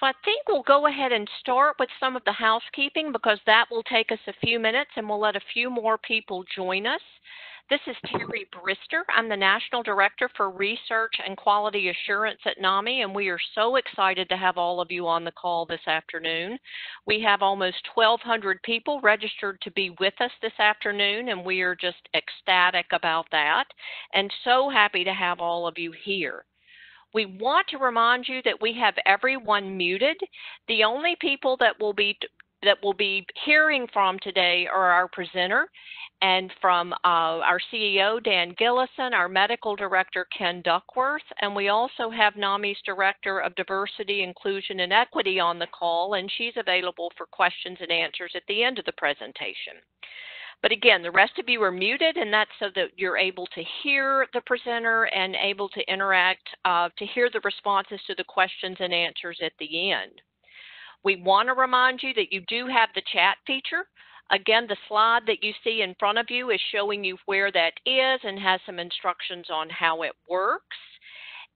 So I think we'll go ahead and start with some of the housekeeping because that will take us a few minutes and we'll let a few more people join us. This is Terry Brister. I'm the National Director for Research and Quality Assurance at NAMI, and we are so excited to have all of you on the call this afternoon. We have almost 1,200 people registered to be with us this afternoon, and we are just ecstatic about that and so happy to have all of you here. We want to remind you that we have everyone muted. The only people that we'll be hearing from today are our presenter and from our CEO, Dan Gillison, our medical director, Ken Duckworth, and we also have NAMI's Director of Diversity, Inclusion, and Equity on the call, and she's available for questions and answers at the end of the presentation. But again, the rest of you are muted, and that's so that you're able to hear the presenter and able to interact, to hear the responses to the questions and answers at the end. We want to remind you that you do have the chat feature. Again, the slide that you see in front of you is showing you where that is and has some instructions on how it works.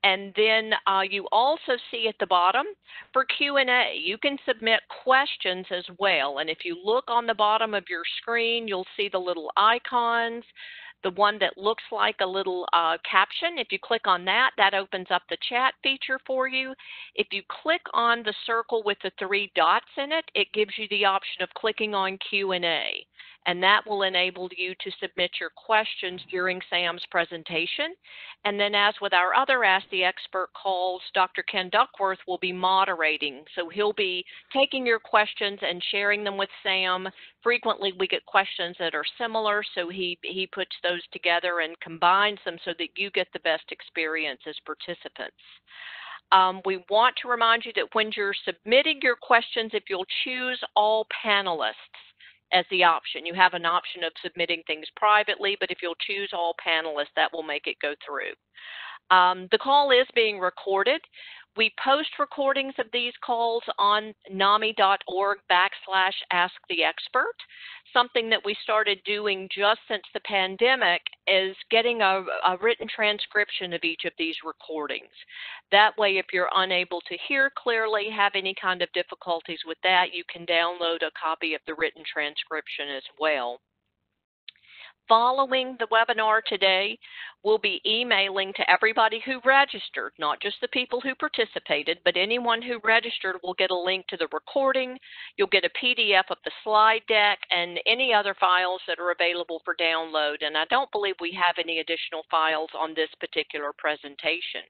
And then you also see at the bottom for Q&A, you can submit questions as well. And if you look on the bottom of your screen, you'll see the little icons, the one that looks like a little caption. If you click on that, that opens up the chat feature for you. If you click on the circle with the three dots in it, it gives you the option of clicking on Q&A. And that will enable you to submit your questions during Sam's presentation. And then as with our other Ask the Expert calls, Dr. Ken Duckworth will be moderating. So he'll be taking your questions and sharing them with Sam. Frequently we get questions that are similar, so he puts those together and combines them so that you get the best experience as participants. We want to remind you that when you're submitting your questions, if you'll choose all panelists as the option. You have an option of submitting things privately, but if you'll choose all panelists, that will make it go through. The call is being recorded. We post recordings of these calls on nami.org/asktheexpert. Something that we started doing just since the pandemic is getting a written transcription of each of these recordings. That way, if you're unable to hear clearly, have any kind of difficulties with that, you can download a copy of the written transcription as well. Following the webinar today, we'll be emailing to everybody who registered, not just the people who participated, but anyone who registered will get a link to the recording. You'll get a PDF of the slide deck and any other files that are available for download. And I don't believe we have any additional files on this particular presentation.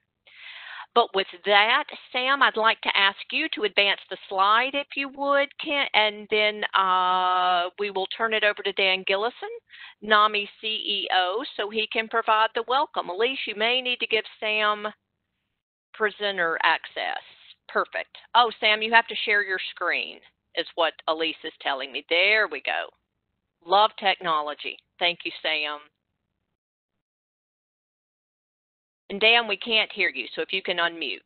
But with that, Sam, I'd like to ask you to advance the slide, if you would, and then we will turn it over to Dan Gillison, NAMI CEO, so he can provide the welcome. Elise, you may need to give Sam presenter access. Perfect. Oh, Sam, you have to share your screen, is what Elise is telling me. There we go. Love technology. Thank you, Sam. And Dan, we can't hear you, so if you can unmute.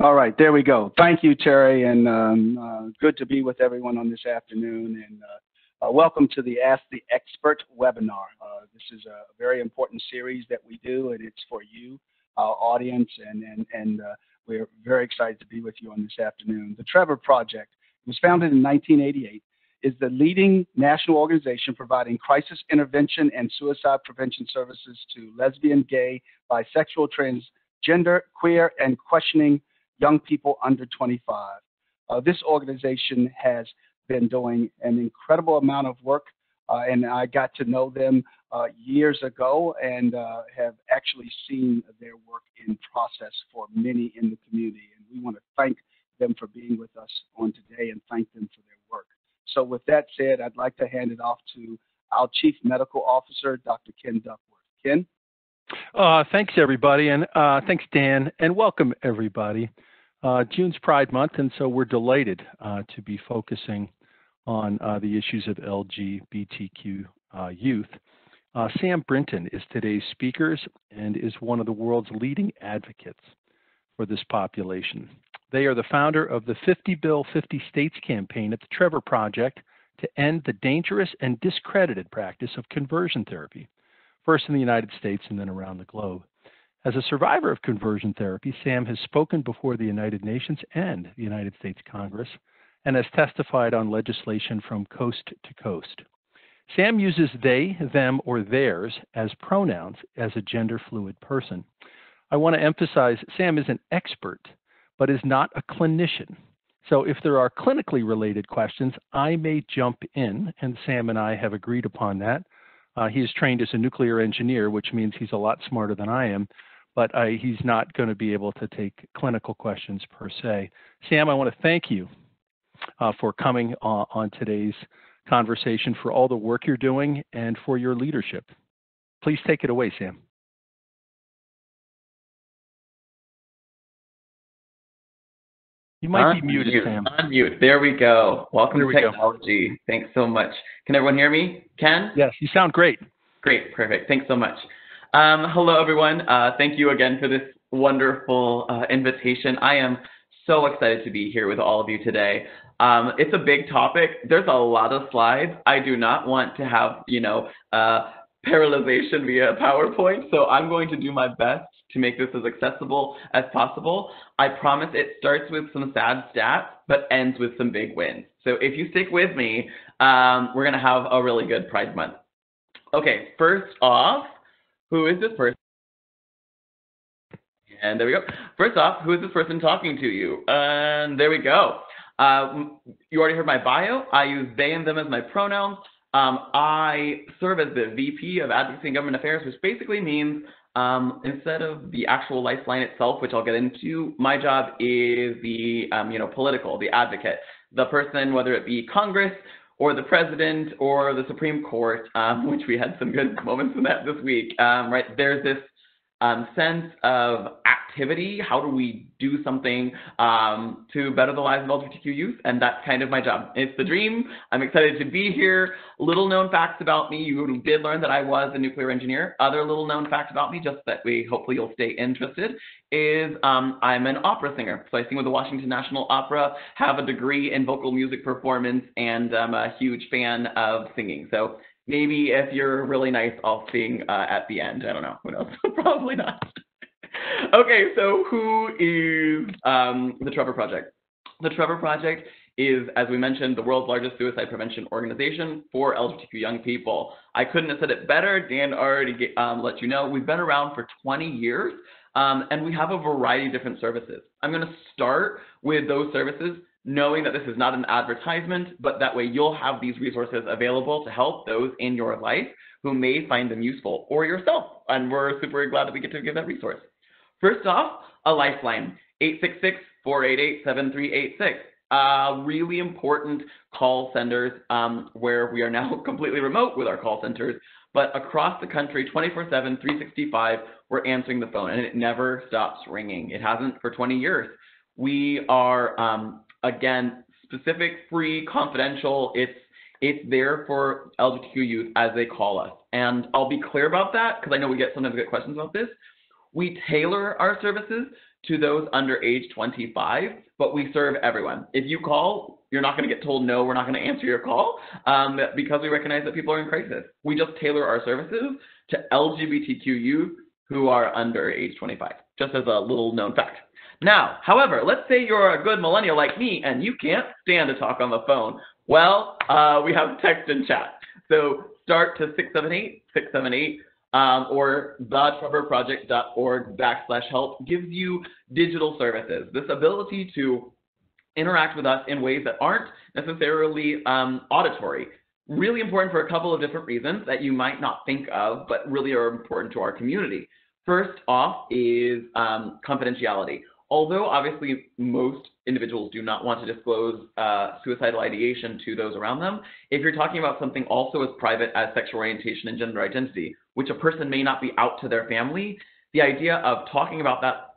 All right, there we go. Thank you, Terry, and good to be with everyone on this afternoon. And welcome to the Ask the Expert webinar. This is a very important series that we do, and it's for you, our audience, and we're very excited to be with you on this afternoon. The Trevor Project was founded in 1988. Is the leading national organization providing crisis intervention and suicide prevention services to lesbian, gay, bisexual, transgender, queer, and questioning young people under 25. This organization has been doing an incredible amount of work, and I got to know them years ago and have actually seen their work in process for many in the community. And we want to thank them for being with us on today and thank them for their work. So with that said, I'd like to hand it off to our Chief Medical Officer, Dr. Ken Duckworth. Ken? Thanks, everybody, and thanks, Dan, and welcome, everybody. June's Pride Month, and so we're delighted to be focusing on the issues of LGBTQ youth. Sam Brinton is today's speaker and is one of the world's leading advocates for this population. They are the founder of the 50 Bill 50 States campaign at the Trevor Project to end the dangerous and discredited practice of conversion therapy, first in the United States and then around the globe. As a survivor of conversion therapy, Sam has spoken before the United Nations and the United States Congress, and has testified on legislation from coast to coast. Sam uses they, them, or theirs as pronouns as a gender-fluid person. I want to emphasize Sam is an expert, but is not a clinician. So if there are clinically related questions, I may jump in, and Sam and I have agreed upon that. He is trained as a nuclear engineer, which means he's a lot smarter than I am, but he's not going to be able to take clinical questions per se. Sam, I want to thank you for coming on today's conversation, for all the work you're doing, and for your leadership. Please take it away, Sam. You might be muted, Sam. Unmute. There we go. Welcome to technology. Thanks so much. Can everyone hear me? Ken? Yes, you sound great. Great. Perfect. Thanks so much. Hello, everyone. Thank you again for this wonderful invitation. I am so excited to be here with all of you today. It's a big topic. There's a lot of slides. I do not want to have, paralyzation via PowerPoint, so I'm going to do my best to make this as accessible as possible. I promise it starts with some sad stats, but ends with some big wins. So if you stick with me, we're gonna have a really good Pride Month. Okay, first off, who is this person? And there we go. First off, who is this person talking to you? And there we go. You already heard my bio. I use they and them as my pronouns. I serve as the VP of Advocacy and Government Affairs, which basically means instead of the actual lifeline itself, which I'll get into, my job is the political, the advocate, the person, whether it be Congress or the president or the Supreme Court, which we had some good moments in that this week. Right, there's this sense of activity. How do we do something to better the lives of LGBTQ youth? And that's kind of my job. It's the dream. I'm excited to be here. Little known facts about me. You did learn that I was a nuclear engineer. Other little known fact about me, just that we hopefully you'll stay interested, is I'm an opera singer. So I sing with the Washington National Opera, have a degree in vocal music performance, and I'm a huge fan of singing. So maybe if you're really nice, I'll sing at the end. I don't know. Who knows? Probably not. Okay, so who is the Trevor Project? The Trevor Project is, as we mentioned, the world's largest suicide prevention organization for LGBTQ young people. I couldn't have said it better. Dan already let you know. We've been around for 20 years, and we have a variety of different services. I'm going to start with those services, knowing that this is not an advertisement, but that way you'll have these resources available to help those in your life who may find them useful, or yourself. And we're super glad that we get to give that resource. First off, a lifeline, 866-488-7386. Really important call centers where we are now completely remote with our call centers, but across the country, 24/7, 365, we're answering the phone, and it never stops ringing. It hasn't for 20 years. We are, again, specific, free, confidential. It's there for LGBTQ youth as they call us. And I'll be clear about that, because I know we sometimes get questions about this. We tailor our services to those under age 25, but we serve everyone. If you call, you're not going to get told, no, we're not going to answer your call, because we recognize that people are in crisis. We just tailor our services to LGBTQ youth who are under age 25, just as a little known fact. Now, however, let's say you're a good millennial like me and you can't stand to talk on the phone. Well, we have text and chat. So start to 678-678 or thetrevorproject.org/help gives you digital services. This ability to interact with us in ways that aren't necessarily auditory. Really important for a couple of different reasons that you might not think of, but really are important to our community. First off is confidentiality. Although obviously most individuals do not want to disclose suicidal ideation to those around them, if you're talking about something also as private as sexual orientation and gender identity, which a person may not be out to their family, the idea of talking about that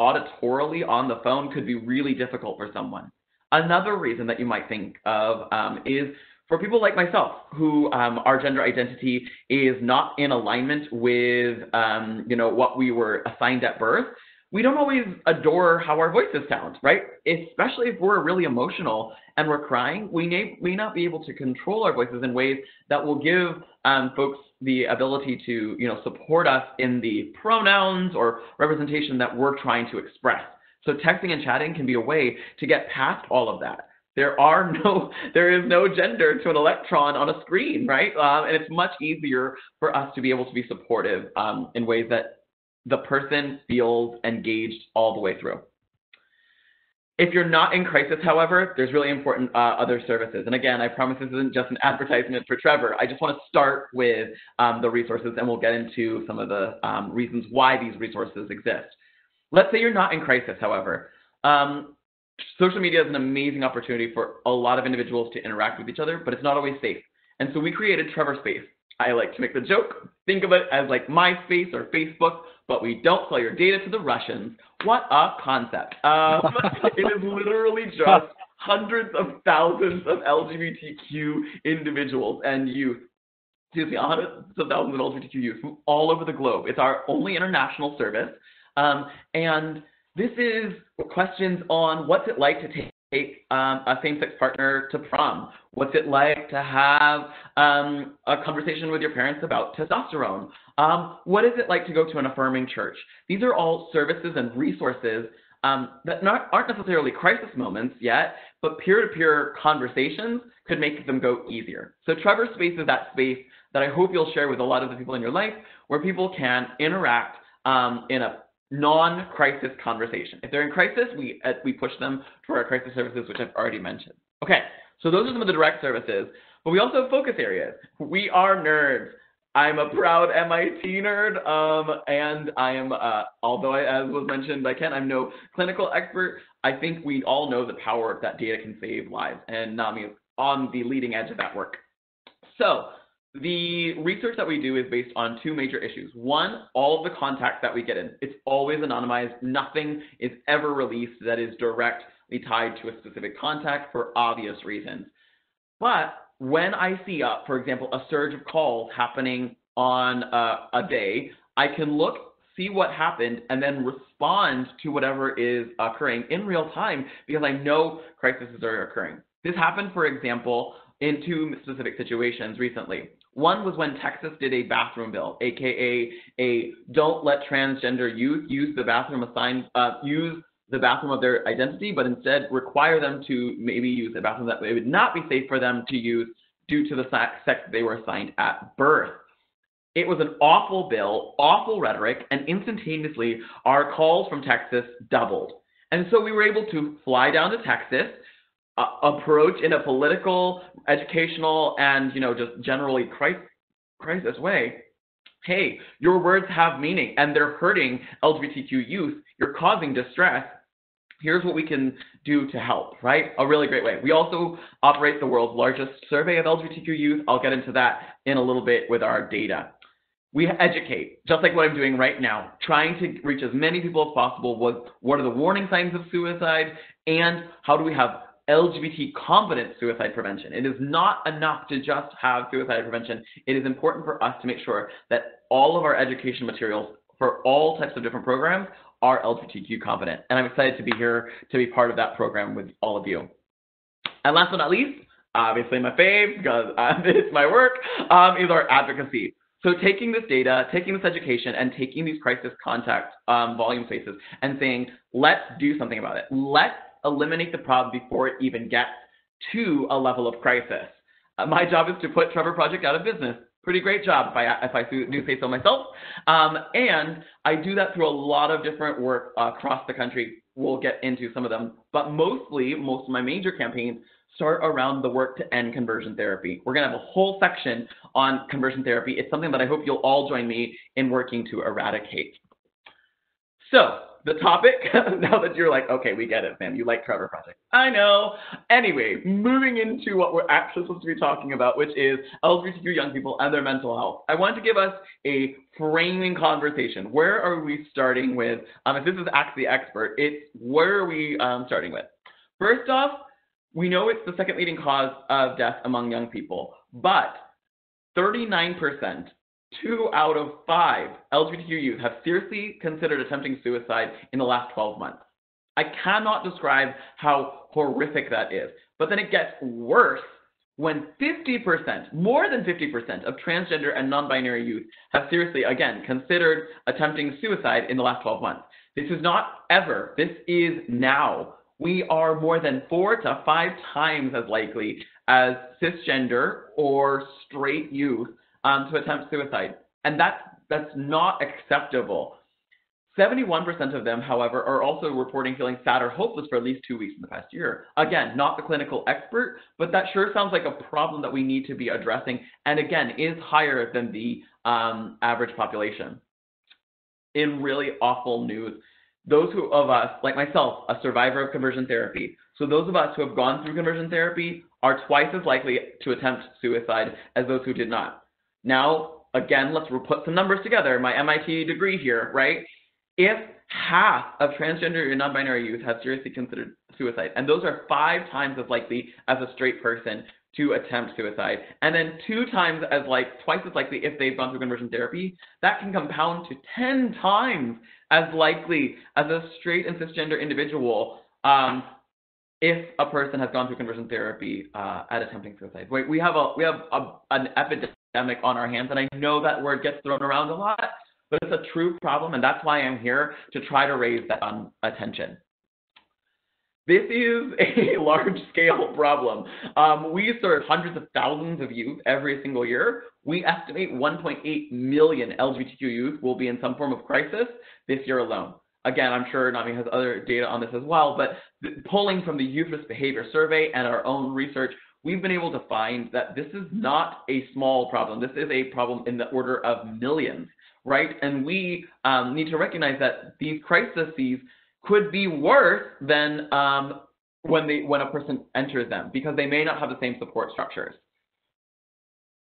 auditorily on the phone could be really difficult for someone. Another reason that you might think of is for people like myself, who our gender identity is not in alignment with what we were assigned at birth. we don't always adore how our voices sound, right? Especially if we're really emotional and we're crying, we may not be able to control our voices in ways that will give folks the ability to, you know, support us in the pronouns or representation that we're trying to express. So texting and chatting can be a way to get past all of that. There is no gender to an electron on a screen, right? And it's much easier for us to be able to be supportive in ways that the person feels engaged all the way through. If you're not in crisis, however, there's really important other services. And again, I promise this isn't just an advertisement for Trevor. I just want to start with the resources, and we'll get into some of the reasons why these resources exist. Let's say you're not in crisis, however. Social media is an amazing opportunity for a lot of individuals to interact with each other, but it's not always safe. And so we created Trevor Space. I like to make the joke, think of it as like MySpace or Facebook, but we don't sell your data to the Russians. What a concept. It is literally just hundreds of thousands of LGBTQ individuals and youth, excuse me, hundreds of thousands of LGBTQ youth from all over the globe. It's our only international service. And this is questions on what's it like to take a same-sex partner to prom? What's it like to have a conversation with your parents about testosterone? What is it like to go to an affirming church? These are all services and resources that aren't necessarily crisis moments yet, but peer-to-peer conversations could make them go easier. So Trevor Space is that space that I hope you'll share with a lot of the people in your life where people can interact in a non-crisis conversation. If they're in crisis, we push them toward our crisis services, which I've already mentioned. Okay, so those are some of the direct services, but we also have focus areas. We are nerds. I'm a proud MIT nerd, and I am, although I, as was mentioned by Ken, I'm no clinical expert. I think we all know the power that data can save lives, and NAMI is on the leading edge of that work. So the research that we do is based on two major issues. One, all of the contact that we get in. It's always anonymized. Nothing is ever released that is directly tied to a specific contact for obvious reasons. But when I see, for example, a surge of calls happening on a day, I can look, see what happened, and then respond to whatever is occurring in real time because I know crises are occurring. This happened, for example, in two specific situations recently. One was when Texas did a bathroom bill, aka a don't let transgender youth use the bathroom use the bathroom of their identity, but instead require them to maybe use a bathroom that it would not be safe for them to use due to the sex they were assigned at birth. It was an awful bill, awful rhetoric, and instantaneously our calls from Texas doubled. And so we were able to fly down to Texas, approach in a political, educational, and, you know, just generally crisis way. Hey, your words have meaning and they're hurting LGBTQ youth. You're causing distress. Here's what we can do to help, right? A really great way. We also operate the world's largest survey of LGBTQ youth. I'll get into that in a little bit with our data. We educate, just like what I'm doing right now, trying to reach as many people as possible with what are the warning signs of suicide and how do we have LGBT competent suicide prevention. It is not enough to just have suicide prevention. It is important for us to make sure that all of our education materials for all types of different programs are LGBTQ competent. And I'm excited to be here to be part of that program with all of you. And last but not least, obviously my fave, because it's my work, is our advocacy. So taking this data, taking this education, and taking these crisis contact volume spaces and saying, let's do something about it. Let's eliminate the problem before it even gets to a level of crisis. My job is to put Trevor Project out of business. Pretty great job, if I do say so myself. And I do that through a lot of different work across the country. We'll get into some of them, but most of my major campaigns start around the work to end conversion therapy. We're gonna have a whole section on conversion therapy. It's something that I hope you'll all join me in working to eradicate. So, the topic, now that you're like, okay, we get it, man, you like Trevor Project. I know. Anyway, moving into what we're actually supposed to be talking about, which is LGBTQ young people and their mental health. I wanted to give us a framing conversation. Where are we starting with? If this is Ask the Expert, it's where are we starting with? First off, we know it's the second leading cause of death among young people, but 39% 2 out of 5 LGBTQ youth have seriously considered attempting suicide in the last 12 months. I cannot describe how horrific that is. But then it gets worse when 50%, more than 50% of transgender and non-binary youth have seriously, again, considered attempting suicide in the last 12 months. This is not ever. This is now. We are more than 4 to 5 times as likely as cisgender or straight youth to attempt suicide. And that's not acceptable. 71% of them, however, are also reporting feeling sad or hopeless for at least 2 weeks in the past year. Again, not the clinical expert, but that sure sounds like a problem that we need to be addressing, and again, is higher than the average population. In really awful news, those of us, like myself, a survivor of conversion therapy, so those of us who have gone through conversion therapy are twice as likely to attempt suicide as those who did not. Now, again, let's put some numbers together. My MIT degree here, right? If half of transgender and non-binary youth have seriously considered suicide, and those are 5 times as likely as a straight person to attempt suicide, and then 2 times, twice as likely if they've gone through conversion therapy, that can compound to 10 times as likely as a straight and cisgender individual if a person has gone through conversion therapy at attempting suicide. We have an epidemic on our hands, and I know that word gets thrown around a lot, but it's a true problem, and that's why I'm here to try to raise that attention. This is a large-scale problem. We serve hundreds of thousands of youth every single year. We estimate 1.8 million LGBTQ youth will be in some form of crisis this year alone. Again, I'm sure Nami has other data on this as well, but polling from the Youth Risk Behavior Survey and our own research, we've been able to find that this is not a small problem. This is a problem in the order of millions. Right? And we need to recognize that these crises could be worse than when a person enters them, because they may not have the same support structures.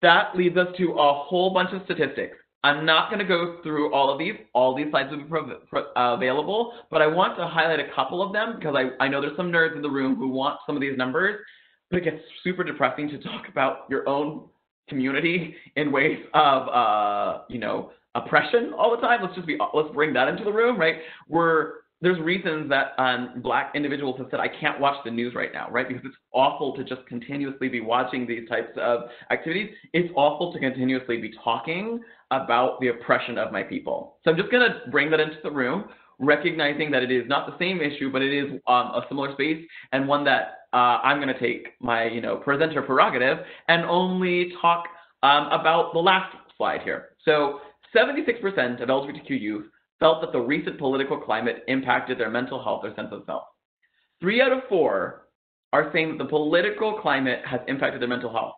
That leads us to a whole bunch of statistics. I'm not going to go through all of these. All these slides will be available, but I want to highlight a couple of them because I know there's some nerds in the room who want some of these numbers, but it gets super depressing to talk about your own community in ways of, you know, oppression all the time. Let's bring that into the room, right? There's reasons that Black individuals have said, I can't watch the news right now, right? Because it's awful to just continuously be watching these types of activities. It's awful to continuously be talking about the oppression of my people. So I'm just gonna bring that into the room, recognizing that it is not the same issue, but it is a similar space, and one that I'm gonna take my presenter prerogative and only talk about the last slide here. So 76% of LGBTQ youth felt that the recent political climate impacted their mental health or sense of self. 3 out of 4 are saying that the political climate has impacted their mental health.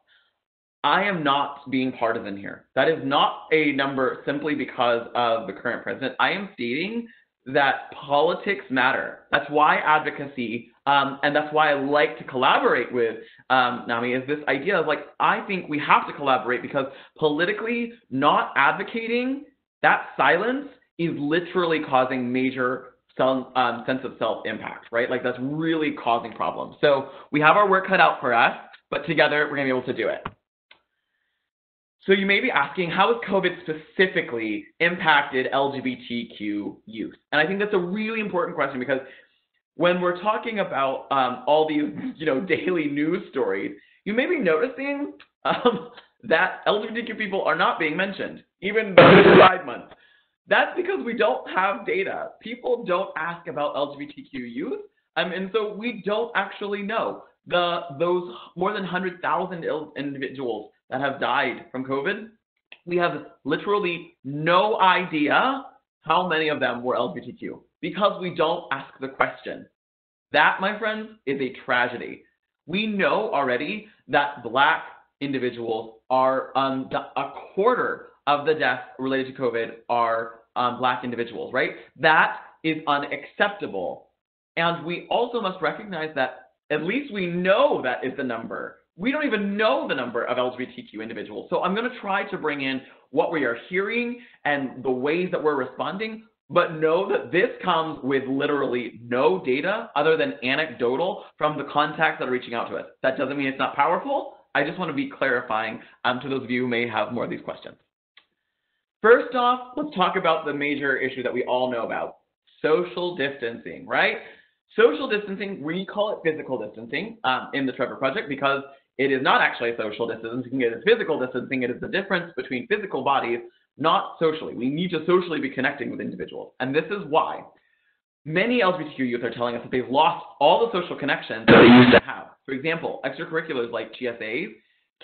I am not being partisan here. That is not a number simply because of the current president. I am stating that politics matter. That's why advocacy, and that's why I like to collaborate with Nami, is this idea of, like, I think we have to collaborate because politically not advocating, that silence is literally causing major sense of self impact, right? Like, that's really causing problems. So we have our work cut out for us, but together we're gonna be able to do it. So you may be asking, how has COVID specifically impacted LGBTQ youth? And I think that's a really important question, because when we're talking about all these daily news stories, you may be noticing that LGBTQ people are not being mentioned, even though it's Pride Month. That's because we don't have data. People don't ask about LGBTQ youth, and so we don't actually know. Those more than 100,000 individuals that have died from COVID, we have literally no idea how many of them were LGBTQ because we don't ask the question. That, my friends, is a tragedy. We know already that Black individuals are, a quarter of the deaths related to COVID are Black individuals, right? That is unacceptable. And we also must recognize that at least we know that is the number. We don't even know the number of LGBTQ individuals. So I'm going to try to bring in what we are hearing and the ways that we're responding, but know that this comes with literally no data other than anecdotal from the contacts that are reaching out to us. That doesn't mean it's not powerful. I just want to be clarifying to those of you who may have more of these questions. First off, let's talk about the major issue that we all know about, social distancing, right? Social distancing, we call it physical distancing in the Trevor Project because it is not actually social distancing, it is physical distancing. It is the difference between physical bodies, not socially. We need to socially be connecting with individuals. And this is why many LGBTQ youth are telling us that they've lost all the social connections that they used to have. For example, extracurriculars like GSAs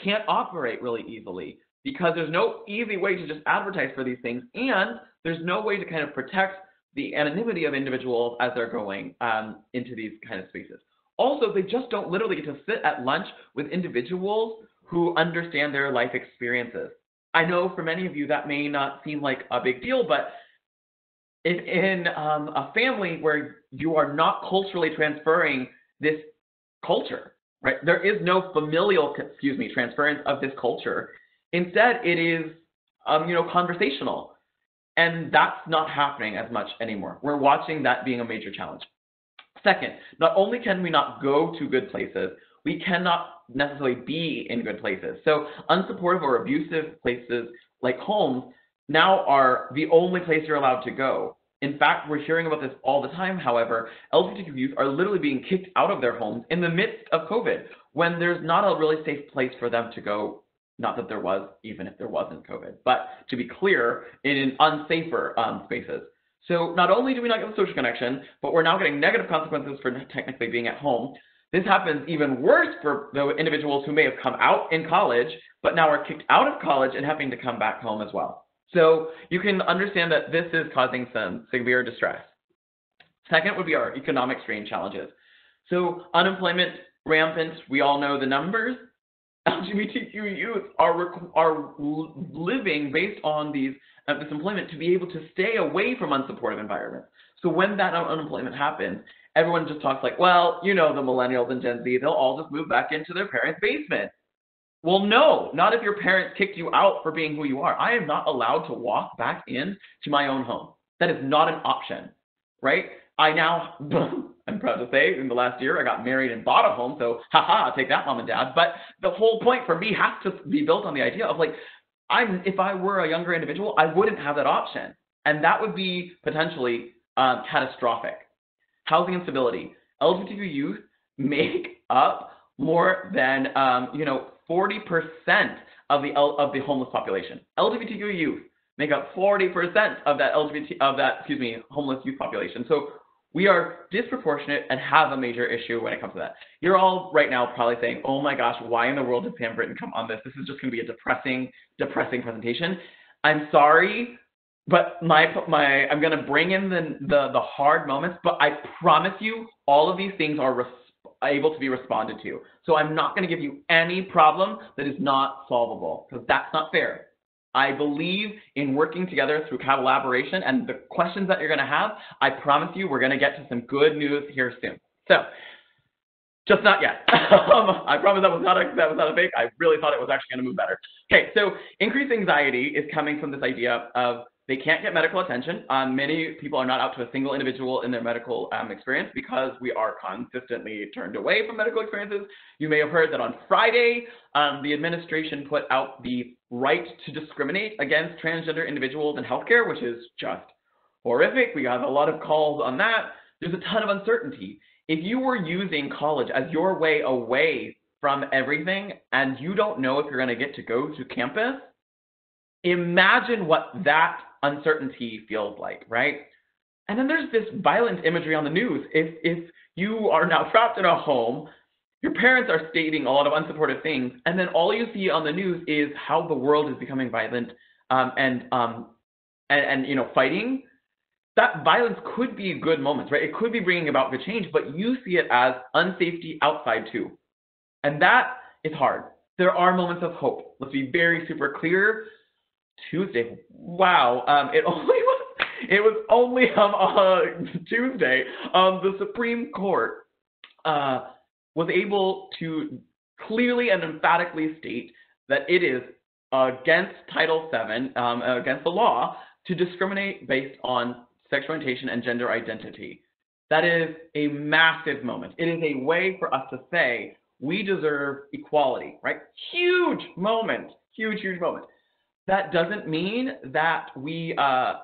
can't operate really easily because there's no easy way to just advertise for these things, and there's no way to kind of protect the anonymity of individuals as they're going into these kind of spaces. Also, they just don't literally get to sit at lunch with individuals who understand their life experiences. I know for many of you that may not seem like a big deal, but in a family where you are not culturally transferring this culture, right? There is no familial, transference of this culture. Instead, it is, conversational. And that's not happening as much anymore. We're watching that being a major challenge. Second, not only can we not go to good places, we cannot necessarily be in good places. So unsupportive or abusive places like homes now are the only place you're allowed to go. In fact, we're hearing about this all the time. However, LGBTQ youth are literally being kicked out of their homes in the midst of COVID when there's not a really safe place for them to go. Not that there was, even if there wasn't COVID, but to be clear, in an unsafer spaces. So not only do we not get the social connection, but we're now getting negative consequences for technically being at home. This happens even worse for the individuals who may have come out in college, but now are kicked out of college and having to come back home as well. So you can understand that this is causing some severe distress. Second would be our economic strain challenges. So unemployment rampant, we all know the numbers. LGBTQ youth are living based on these this employment to be able to stay away from unsupportive environments. So when that unemployment happens, everyone just talks like, well, you know, the millennials and Gen Z, they'll all just move back into their parents' basement. Well, no, not if your parents kicked you out for being who you are. I am not allowed to walk back in to my own home. That is not an option, right? I now, I'm proud to say, in the last year, I got married and bought a home, so haha, take that, mom and dad. But the whole point for me has to be built on the idea of like, if I were a younger individual, I wouldn't have that option. And that would be potentially catastrophic. Housing instability. LGBTQ youth make up more than 40% of the homeless population. LGBTQ youth make up 40% of that homeless youth population. So we are disproportionate and have a major issue when it comes to that. You're all right now probably saying, oh my gosh, why in the world did Sam Brinton come on this? This is just gonna be a depressing presentation. I'm sorry, but I'm gonna bring in the hard moments, but I promise you all of these things are able to be responded to. So I'm not gonna give you any problem that is not solvable, because that's not fair. I believe in working together through collaboration, and the questions that you're going to have, I promise you we're going to get to some good news here soon. So, just not yet. I promise that was not a fake. I really thought it was actually going to move better. Okay, so increased anxiety is coming from this idea of they can't get medical attention. Many people are not out to a single individual in their medical experience because we are consistently turned away from medical experiences. You may have heard that on Friday, the administration put out the right to discriminate against transgender individuals in healthcare, which is just horrific. We got a lot of calls on that. There's a ton of uncertainty. If you were using college as your way away from everything and you don't know if you're going to get to go to campus, imagine what that uncertainty feels like, right? And then there's this violent imagery on the news. If you are now trapped in a home, your parents are stating a lot of unsupportive things, and then all you see on the news is how the world is becoming violent and fighting. That violence could be good moments, right? It could be bringing about good change, but you see it as unsafety outside too, and that is hard. There are moments of hope. Let's be very super clear. Tuesday, wow, Tuesday. The Supreme Court was able to clearly and emphatically state that it is against Title VII, against the law, to discriminate based on sexual orientation and gender identity. That is a massive moment. It is a way for us to say we deserve equality, right? Huge moment, huge moment. that doesn't mean that we are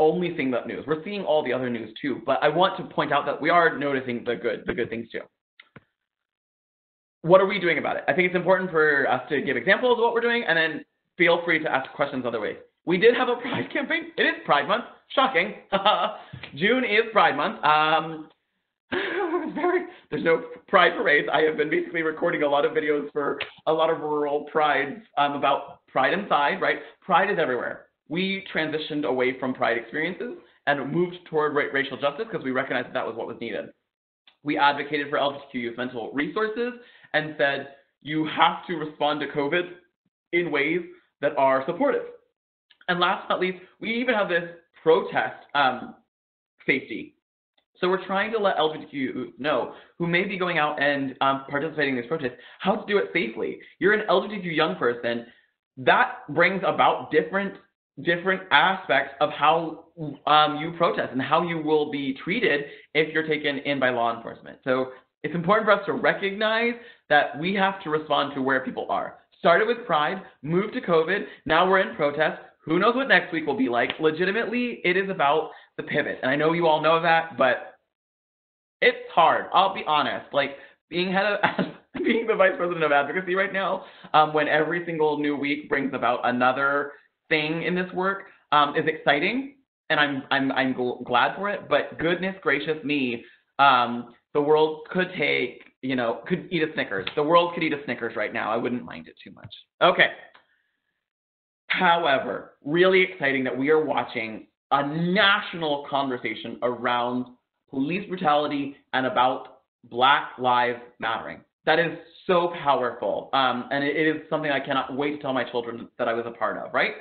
only seeing that news. We're seeing all the other news too, but I want to point out that we are noticing the good things too. What are we doing about it? I think it's important for us to give examples of what we're doing, and then feel free to ask questions other ways. We did have a Pride campaign. It is Pride Month. Shocking. June is Pride Month. There's no Pride parades. I have been basically recording a lot of videos for a lot of rural prides about Pride inside, right? Pride is everywhere. We transitioned away from Pride experiences and moved toward racial justice because we recognized that was what was needed. We advocated for LGBTQ youth mental resources and said, you have to respond to COVID in ways that are supportive. And last but not least, we even have this protest safety. So we're trying to let LGBTQ know who may be going out and participating in these protests, how to do it safely. You're an LGBTQ young person. That brings about different aspects of how you protest and how you will be treated if you're taken in by law enforcement. So it's important for us to recognize that we have to respond to where people are. Started with Pride, moved to COVID, now we're in protest. Who knows what next week will be like? Legitimately, it is about the pivot. And I know you all know that, but it's hard. I'll be honest, like being the vice president of advocacy right now, when every single new week brings about another thing in this work, is exciting. And I'm glad for it, but goodness gracious me, the world could take, could eat a Snickers. The world could eat a Snickers right now. I wouldn't mind it too much. Okay. However, really exciting that we are watching a national conversation around police brutality and about Black Lives Mattering. That is so powerful. And it is something I cannot wait to tell my children that I was a part of, right?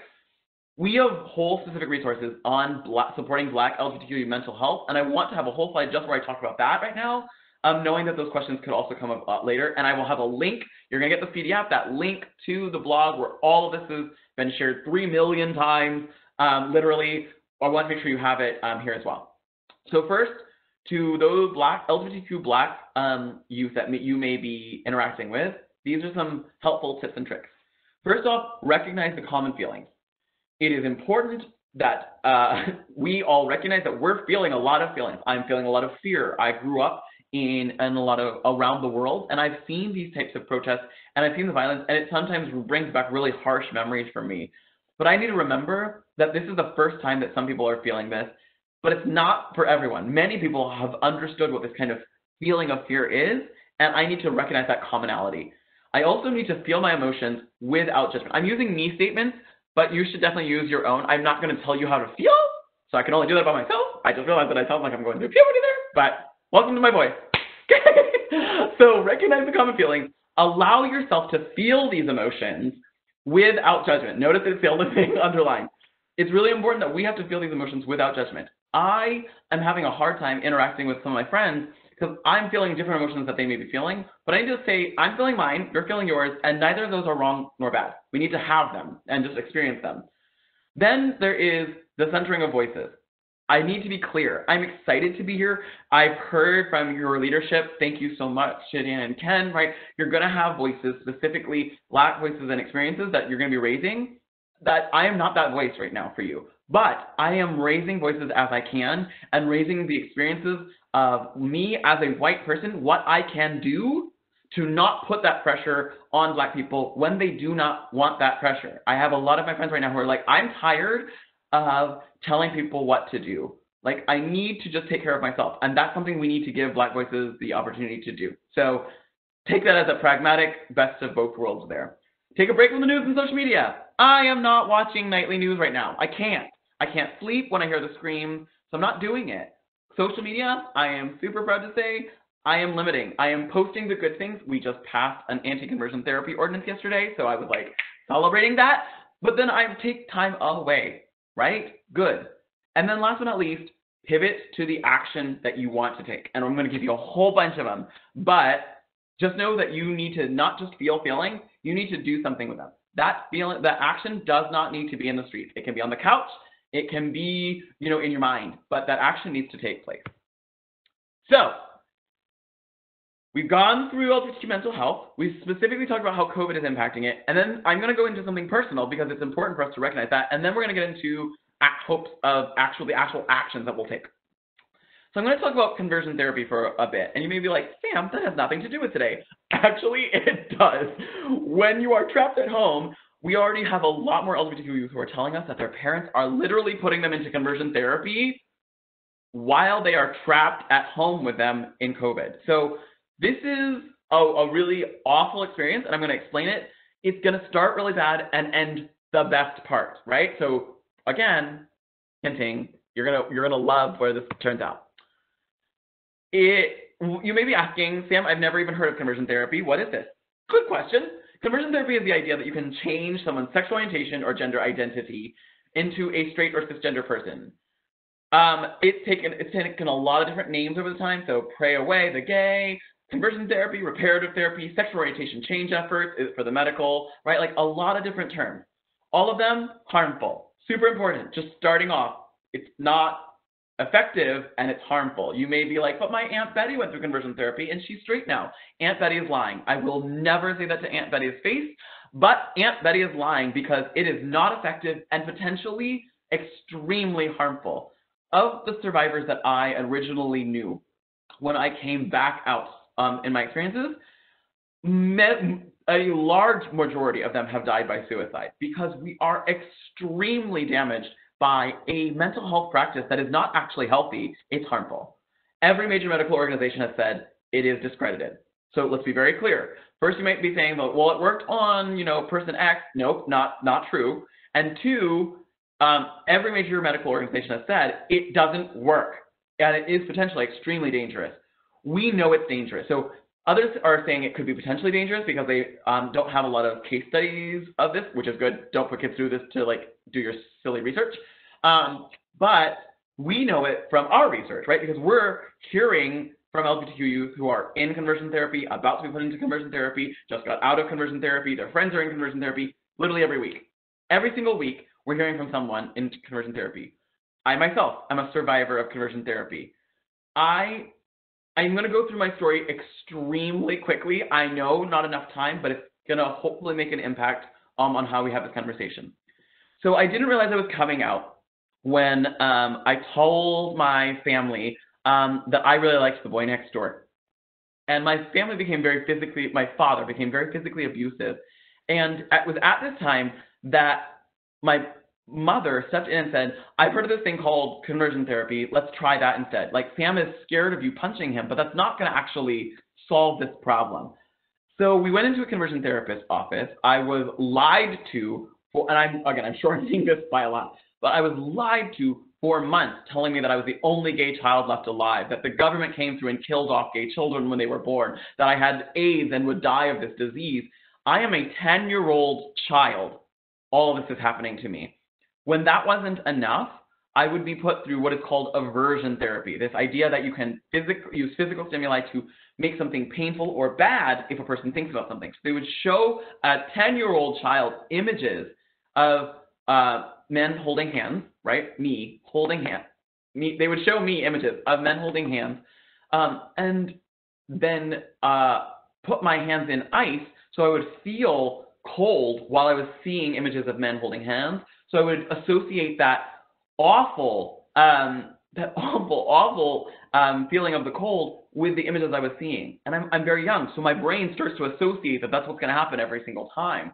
We have whole specific resources on supporting Black LGBTQ mental health. And I want to have a whole slide just where I talk about that right now, knowing that those questions could also come up later. And I will have a link. You're going to get the PDF, that link to the blog where all of this has been shared 3 million times, literally. I want to make sure you have it here as well. So first, to those LGBTQ Black youth that you may be interacting with, these are some helpful tips and tricks. First off, recognize the common feelings. It is important that we all recognize that we're feeling a lot of feelings. I'm feeling a lot of fear. I grew up in a lot of around the world, and I've seen these types of protests, and I've seen the violence, and it sometimes brings back really harsh memories for me. But I need to remember that this is the first time that some people are feeling this, but it's not for everyone. Many people have understood what this kind of feeling of fear is, and I need to recognize that commonality. I also need to feel my emotions without judgment. I'm using me statements, but you should definitely use your own. I'm not going to tell you how to feel, so I can only do that by myself. I just realized that I sound like I'm going through puberty there, but welcome to my voice. So recognize the common feelings. Allow yourself to feel these emotions without judgment. Notice it's the only thing underlined. It's really important that we have to feel these emotions without judgment. I am having a hard time interacting with some of my friends because I'm feeling different emotions that they may be feeling, but I need to say, I'm feeling mine, you're feeling yours, and neither of those are wrong nor bad. We need to have them and just experience them. Then there is the centering of voices. I need to be clear. I'm excited to be here. I've heard from your leadership. Thank you so much, Shidan and Ken, right? You're gonna have voices, specifically Black voices and experiences that you're gonna be raising, that I am not that voice right now for you, but I am raising voices as I can and raising the experiences of me as a white person, what I can do to not put that pressure on Black people when they do not want that pressure. I have a lot of my friends right now who are like, I'm tired of telling people what to do. Like, I need to just take care of myself. And that's something we need to give Black voices the opportunity to do. So take that as a pragmatic best of both worlds there. Take a break from the news and social media. I am not watching nightly news right now. I can't. I can't sleep when I hear the scream, so I'm not doing it. Social media, I am super proud to say, I am limiting. I am posting the good things. We just passed an anti-conversion therapy ordinance yesterday, so I was like celebrating that. But then I take time away, right? Good. And then last but not least, pivot to the action that you want to take. And I'm going to give you a whole bunch of them, but just know that you need to not just feel feelings, you need to do something with them. That feeling, that action does not need to be in the streets. It can be on the couch. It can be, in your mind, but that action needs to take place. So We've gone through LGBTQ mental health. We've specifically talked about how COVID is impacting it. And then I'm going to go into something personal because it's important for us to recognize that. And then we're going to get into hopes of the actual actions that we'll take. So I'm going to talk about conversion therapy for a bit. And you may be like, Sam, that has nothing to do with today. Actually, it does. When you are trapped at home, we already have a lot more LGBTQ youth who are telling us that their parents are literally putting them into conversion therapy while they are trapped at home with them in COVID. So this is a really awful experience, and I'm going to explain it. It's going to start really bad and end the best part, right? So again, hinting, you're gonna love where this turns out. You may be asking, Sam, I've never even heard of conversion therapy. What is this? Good question. Conversion therapy is the idea that you can change someone's sexual orientation or gender identity into a straight or cisgender person. It's taken a lot of different names over the time. So pray away the gay, conversion therapy, reparative therapy, sexual orientation change efforts for the medical, right? Like a lot of different terms. All of them harmful, super important. Just starting off, it's not effective and it's harmful. You may be like, but my Aunt Betty went through conversion therapy and she's straight now. Aunt Betty is lying. I will never say that to Aunt Betty's face, but Aunt Betty is lying because it is not effective and potentially extremely harmful. Of the survivors that I originally knew when I came back out in my experiences, a large majority of them have died by suicide because we are extremely damaged by a mental health practice that is not actually healthy, it's harmful. Every major medical organization has said it is discredited. So let's be very clear. First, you might be saying, well, it worked on, person X. Nope, not true. And two, every major medical organization has said it doesn't work, and it is potentially extremely dangerous. We know it's dangerous. So others are saying it could be potentially dangerous because they don't have a lot of case studies of this, which is good. Don't put kids through this to do your silly research. But we know it from our research, right? Because we're hearing from LGBTQ youth who are in conversion therapy, about to be put into conversion therapy, just got out of conversion therapy, their friends are in conversion therapy, literally every week. Every single week, we're hearing from someone in conversion therapy. I myself am a survivor of conversion therapy. I'm going to go through my story extremely quickly. I know not enough time, but it's going to hopefully make an impact on how we have this conversation. So I didn't realize I was coming out when I told my family that I really liked The Boy Next Door. And my father became very physically abusive. And it was at this time that my mother stepped in and said, I've heard of this thing called conversion therapy. Let's try that instead. Sam is scared of you punching him, but that's not going to actually solve this problem. So we went into a conversion therapist's office. I was lied to, I'm shortening this by a lot, but I was lied to for months, telling me that I was the only gay child left alive, that the government came through and killed off gay children when they were born, that I had AIDS and would die of this disease. I am a 10-year-old child. All of this is happening to me. When that wasn't enough, I would be put through what is called aversion therapy, this idea that you can use physical stimuli to make something painful or bad if a person thinks about something. So they would show a 10-year-old child images of men holding hands, right? Me holding hands. They would show me images of men holding hands and then put my hands in ice so I would feel cold while I was seeing images of men holding hands. So I would associate that awful feeling of the cold with the images I was seeing. And I'm very young, so my brain starts to associate that that's what's going to happen every single time.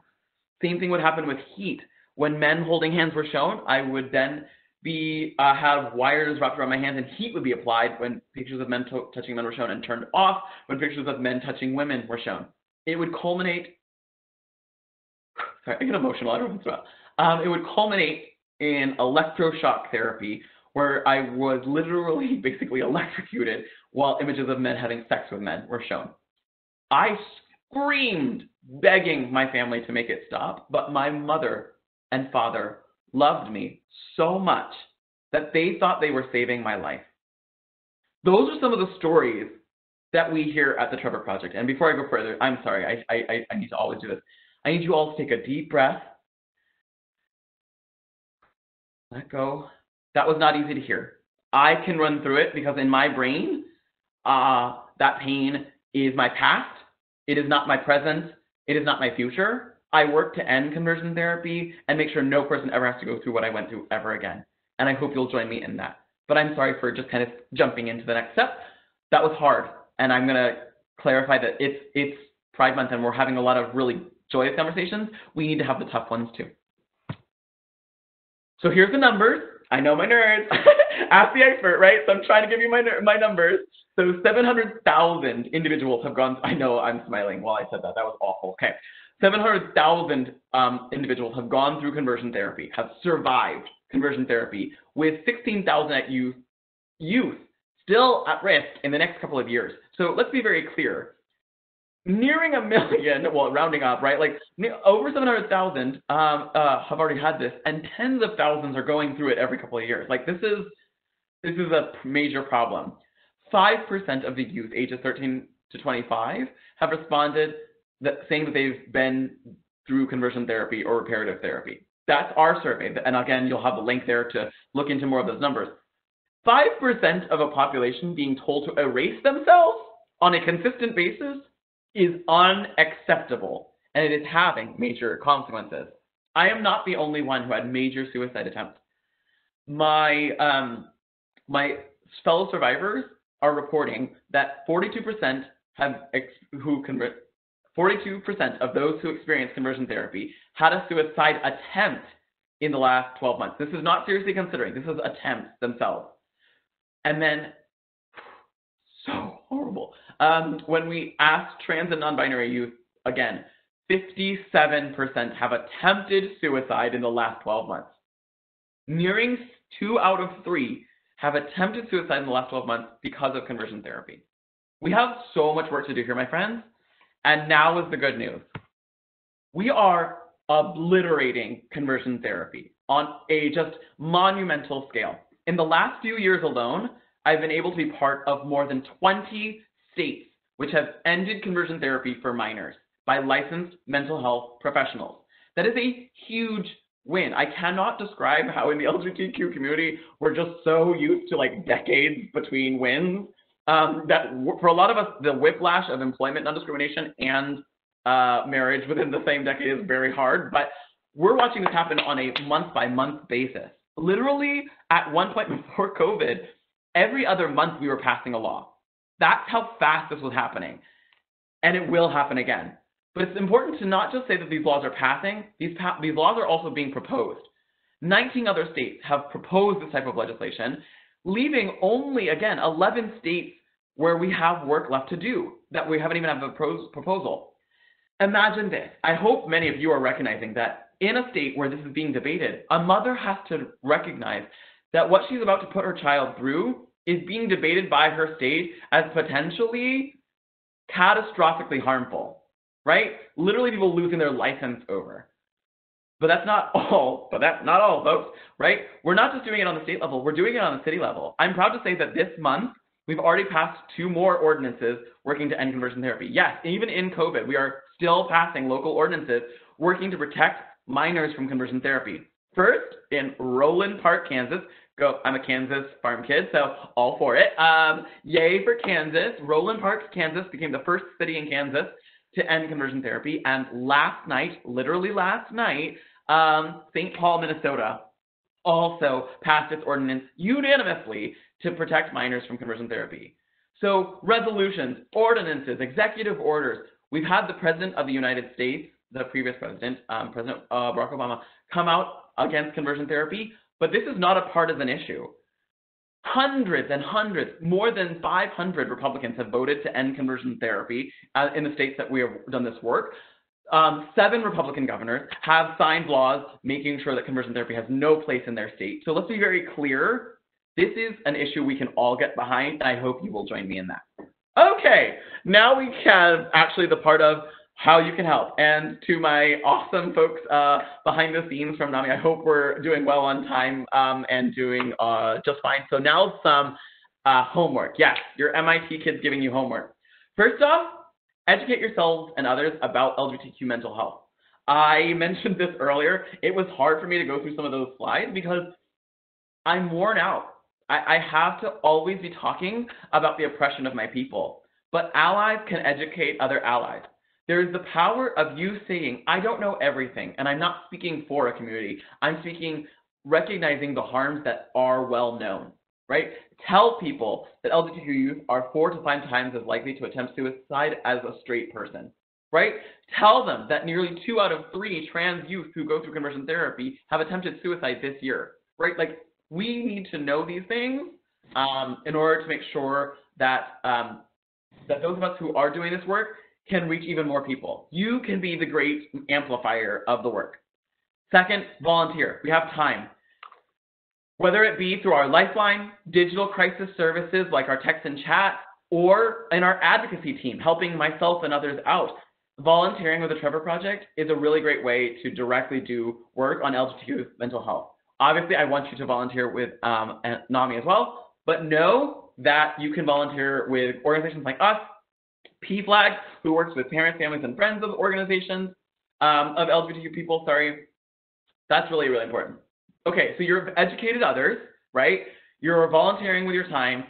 Same thing would happen with heat. When men holding hands were shown, I would then have wires wrapped around my hands and heat would be applied when pictures of men touching men were shown and turned off when pictures of men touching women were shown. It would culminate it would culminate in electroshock therapy, where I was literally basically electrocuted while images of men having sex with men were shown. I screamed, begging my family to make it stop, but my mother and father loved me so much that they thought they were saving my life. Those are some of the stories that we hear at the Trevor Project. And before I go further, I'm sorry, I need to always do this. I need you all to take a deep breath. Let go. That was not easy to hear. I can run through it because in my brain, that pain is my past. It is not my present. It is not my future. I work to end conversion therapy and make sure no person ever has to go through what I went through ever again. And I hope you'll join me in that. But I'm sorry for just kind of jumping into the next step. That was hard. And I'm going to clarify that it's Pride Month and we're having a lot of really joyous conversations. We need to have the tough ones too. So here's the numbers. I know my nerds. Ask the expert, right? So I'm trying to give you my numbers. So 700,000 individuals have gone. I know I'm smiling while I said that. That was awful. Okay. 700,000 individuals have gone through conversion therapy, have survived conversion therapy, with 16,000 at youth still at risk in the next couple of years. So let's be very clear. Nearing a million, well, rounding up, right? Like over 700,000 have already had this, and tens of thousands are going through it every couple of years. Like this is a major problem. 5% of the youth ages 13 to 25 have responded saying that they've been through conversion therapy or reparative therapy. That's our survey, and again, you'll have a link there to look into more of those numbers. 5% of a population being told to erase themselves on a consistent basis is unacceptable, and it is having major consequences. I am not the only one who had major suicide attempts. My fellow survivors are reporting that 42% of those who experienced conversion therapy had a suicide attempt in the last 12 months. This is not seriously considering. This is attempts themselves. And then, so horrible. When we asked trans and non-binary youth, again, 57% have attempted suicide in the last 12 months. Nearing 2 out of 3 have attempted suicide in the last 12 months because of conversion therapy. We have so much work to do here, my friends. And now is the good news. We are obliterating conversion therapy on a just monumental scale. In the last few years alone, I've been able to be part of more than 20 states which have ended conversion therapy for minors by licensed mental health professionals. That is a huge win. I cannot describe how in the LGBTQ community, we're just so used to like decades between wins that for a lot of us, the whiplash of employment non-discrimination and marriage within the same decade is very hard, but we're watching this happen on a month-by-month basis. Literally at one point before COVID, every other month we were passing a law. That's how fast this was happening. And it will happen again. But it's important to not just say that these laws are passing. These laws are also being proposed. 19 other states have proposed this type of legislation, leaving only, again, 11 states where we have work left to do, that we haven't even had a proposal. Imagine this. I hope many of you are recognizing that in a state where this is being debated, a mother has to recognize that what she's about to put her child through is being debated by her state as potentially catastrophically harmful, right? Literally people losing their license over. But that's not all, folks, right? We're not just doing it on the state level, we're doing it on the city level. I'm proud to say that this month, we've already passed 2 more ordinances working to end conversion therapy. Yes, even in COVID, we are still passing local ordinances working to protect minors from conversion therapy. First, in Roland Park, Kansas. Go! I'm a Kansas farm kid, so all for it. Yay for Kansas. Roland Park, Kansas became the first city in Kansas to end conversion therapy. And last night, literally last night, St. Paul, Minnesota also passed its ordinance unanimously to protect minors from conversion therapy. So resolutions, ordinances, executive orders. We've had the President of the United States, the previous president, Barack Obama, come out against conversion therapy, but this is not a partisan issue. Hundreds and hundreds, more than 500 Republicans have voted to end conversion therapy in the states that we have done this work. 7 Republican governors have signed laws making sure that conversion therapy has no place in their state. So let's be very clear. This is an issue we can all get behind, and I hope you will join me in that. Okay, now we have actually the part of how you can help. And to my awesome folks behind the scenes from NAMI, I hope we're doing well on time and doing just fine. So now some homework. Yes, your MIT kids giving you homework. First off, educate yourselves and others about LGBTQ mental health. I mentioned this earlier. It was hard for me to go through some of those slides because I'm worn out. I have to always be talking about the oppression of my people. but allies can educate other allies. There is the power of you saying, I don't know everything, and I'm not speaking for a community. I'm speaking recognizing the harms that are well known, right? Tell people that LGBTQ youth are 4 to 5 times as likely to attempt suicide as a straight person, right? Tell them that nearly 2 out of 3 trans youth who go through conversion therapy have attempted suicide this year, right? Like, we need to know these things in order to make sure that that those of us who are doing this work can reach even more people. You can be the great amplifier of the work. Second, volunteer. We have time. Whether it be through our lifeline, digital crisis services like our text and chat, or in our advocacy team, helping myself and others out. Volunteering with the Trevor Project is a really great way to directly do work on LGBTQ mental health. Obviously, I want you to volunteer with NAMI as well, but know that you can volunteer with organizations like us, PFLAG, who works with parents, families, and friends of organizations of LGBTQ people, sorry. That's really, really important. Okay, so you've educated others, right? You're volunteering with your time.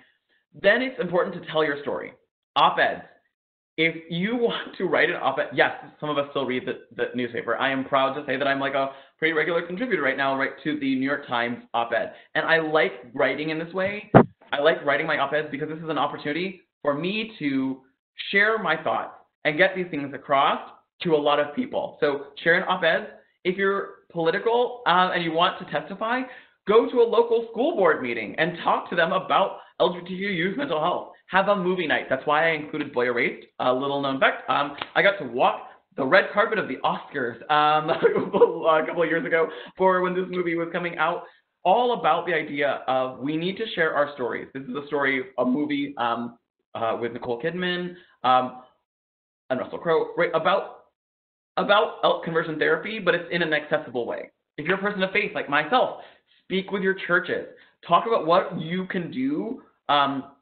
Then it's important to tell your story. Op-eds. If you want to write an op-ed, yes, some of us still read the newspaper. I am proud to say that I'm like a pretty regular contributor right now, right, to the New York Times op-ed. And I like writing in this way. I like writing my op-eds because this is an opportunity for me to share my thoughts and get these things across to a lot of people. So share an op-ed. If you're political and you want to testify, go to a local school board meeting and talk to them about LGBTQ youth mental health. Have a movie night. That's why I included Boy Erased, a little known fact. I got to walk the red carpet of the Oscars a couple of years ago for when this movie was coming out, all about the idea of we need to share our stories. This is a story, a movie with Nicole Kidman and Russell Crowe, right, about conversion therapy, but it's in an accessible way. If you're a person of faith like myself, speak with your churches. Talk about what you can do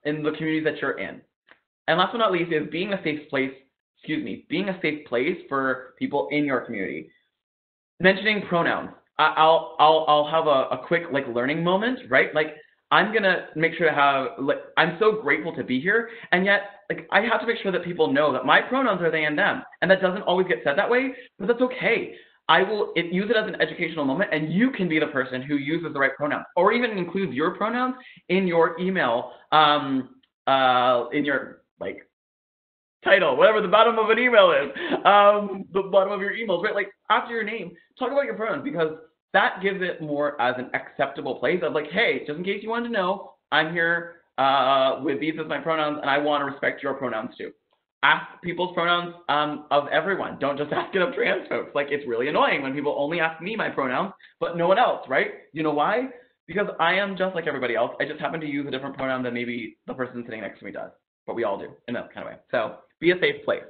in the communities that you're in. And last but not least is being a safe place for people in your community. Mentioning pronouns. I'll have a quick like learning moment, right? Like I'm gonna make sure to have like I'm so grateful to be here, and yet like I have to make sure that people know that my pronouns are they and them, and that doesn't always get said that way, but that's okay. I will use it as an educational moment, and you can be the person who uses the right pronouns, or even includes your pronouns in your email, in your like title, whatever the bottom of an email is, the bottom of your emails, right? Like after your name, talk about your pronouns, because that gives it more as an acceptable place of like, hey, just in case you wanted to know, I'm here with these as my pronouns, and I want to respect your pronouns too. Ask people's pronouns of everyone. Don't just ask it of trans folks. Like, it's really annoying when people only ask me my pronouns, but no one else, right? You know why? Because I am just like everybody else. I just happen to use a different pronoun than maybe the person sitting next to me does, but we all do in that kind of way. So be a safe place.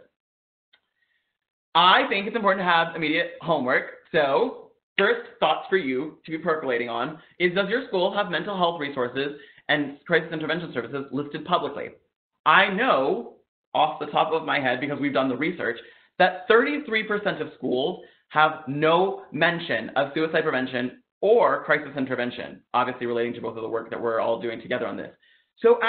I think it's important to have immediate homework. So first thoughts for you to be percolating on is, does your school have mental health resources and crisis intervention services listed publicly? I know off the top of my head, because we've done the research, that 33% of schools have no mention of suicide prevention or crisis intervention, obviously relating to both of the work that we're all doing together on this. So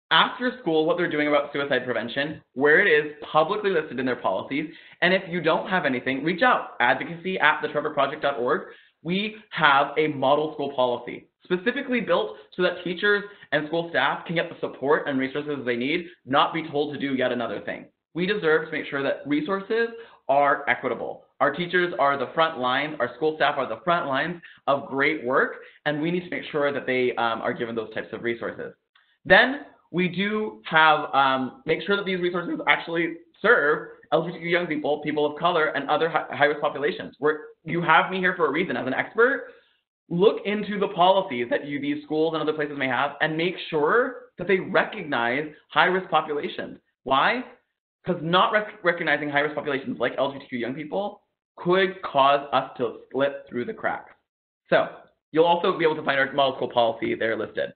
ask your school what they're doing about suicide prevention, where it is publicly listed in their policies, and if you don't have anything, reach out, advocacy@thetrevorproject.org. We have a model school policy specifically built so that teachers and school staff can get the support and resources they need, not be told to do yet another thing. We deserve to make sure that resources are equitable. Our teachers are the front lines, our school staff are the front lines of great work, and we need to make sure that they are given those types of resources. Then we do have, make sure that these resources actually serve LGBTQ young people, people of color, and other high-risk populations. You have me here for a reason as an expert. Look into the policies that these schools and other places may have, and make sure that they recognize high-risk populations. Why? Because not recognizing high-risk populations like LGBTQ young people could cause us to slip through the cracks. So you'll also be able to find our model school policy there listed.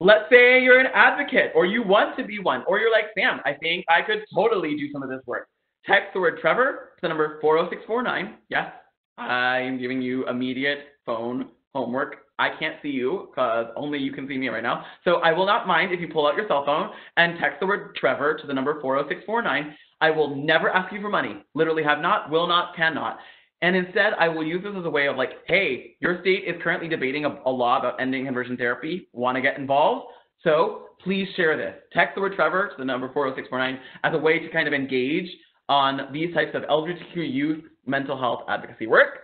Let's say you're an advocate, or you want to be one, or you're like, Sam, I think I could totally do some of this work. Text the word Trevor to the number 40649. Yes, I'm giving you immediate phone homework I can't see you because only you can see me right now. So I will not mind if you pull out your cell phone and text the word Trevor to the number 40649. I will never ask you for money. Literally have not, will not, cannot. And instead, I will use this as a way of like, hey, your state is currently debating a law about ending conversion therapy. Want to get involved? So please share this. Text the word Trevor to the number 40649 as a way to kind of engage on these types of LGBTQ youth mental health advocacy work.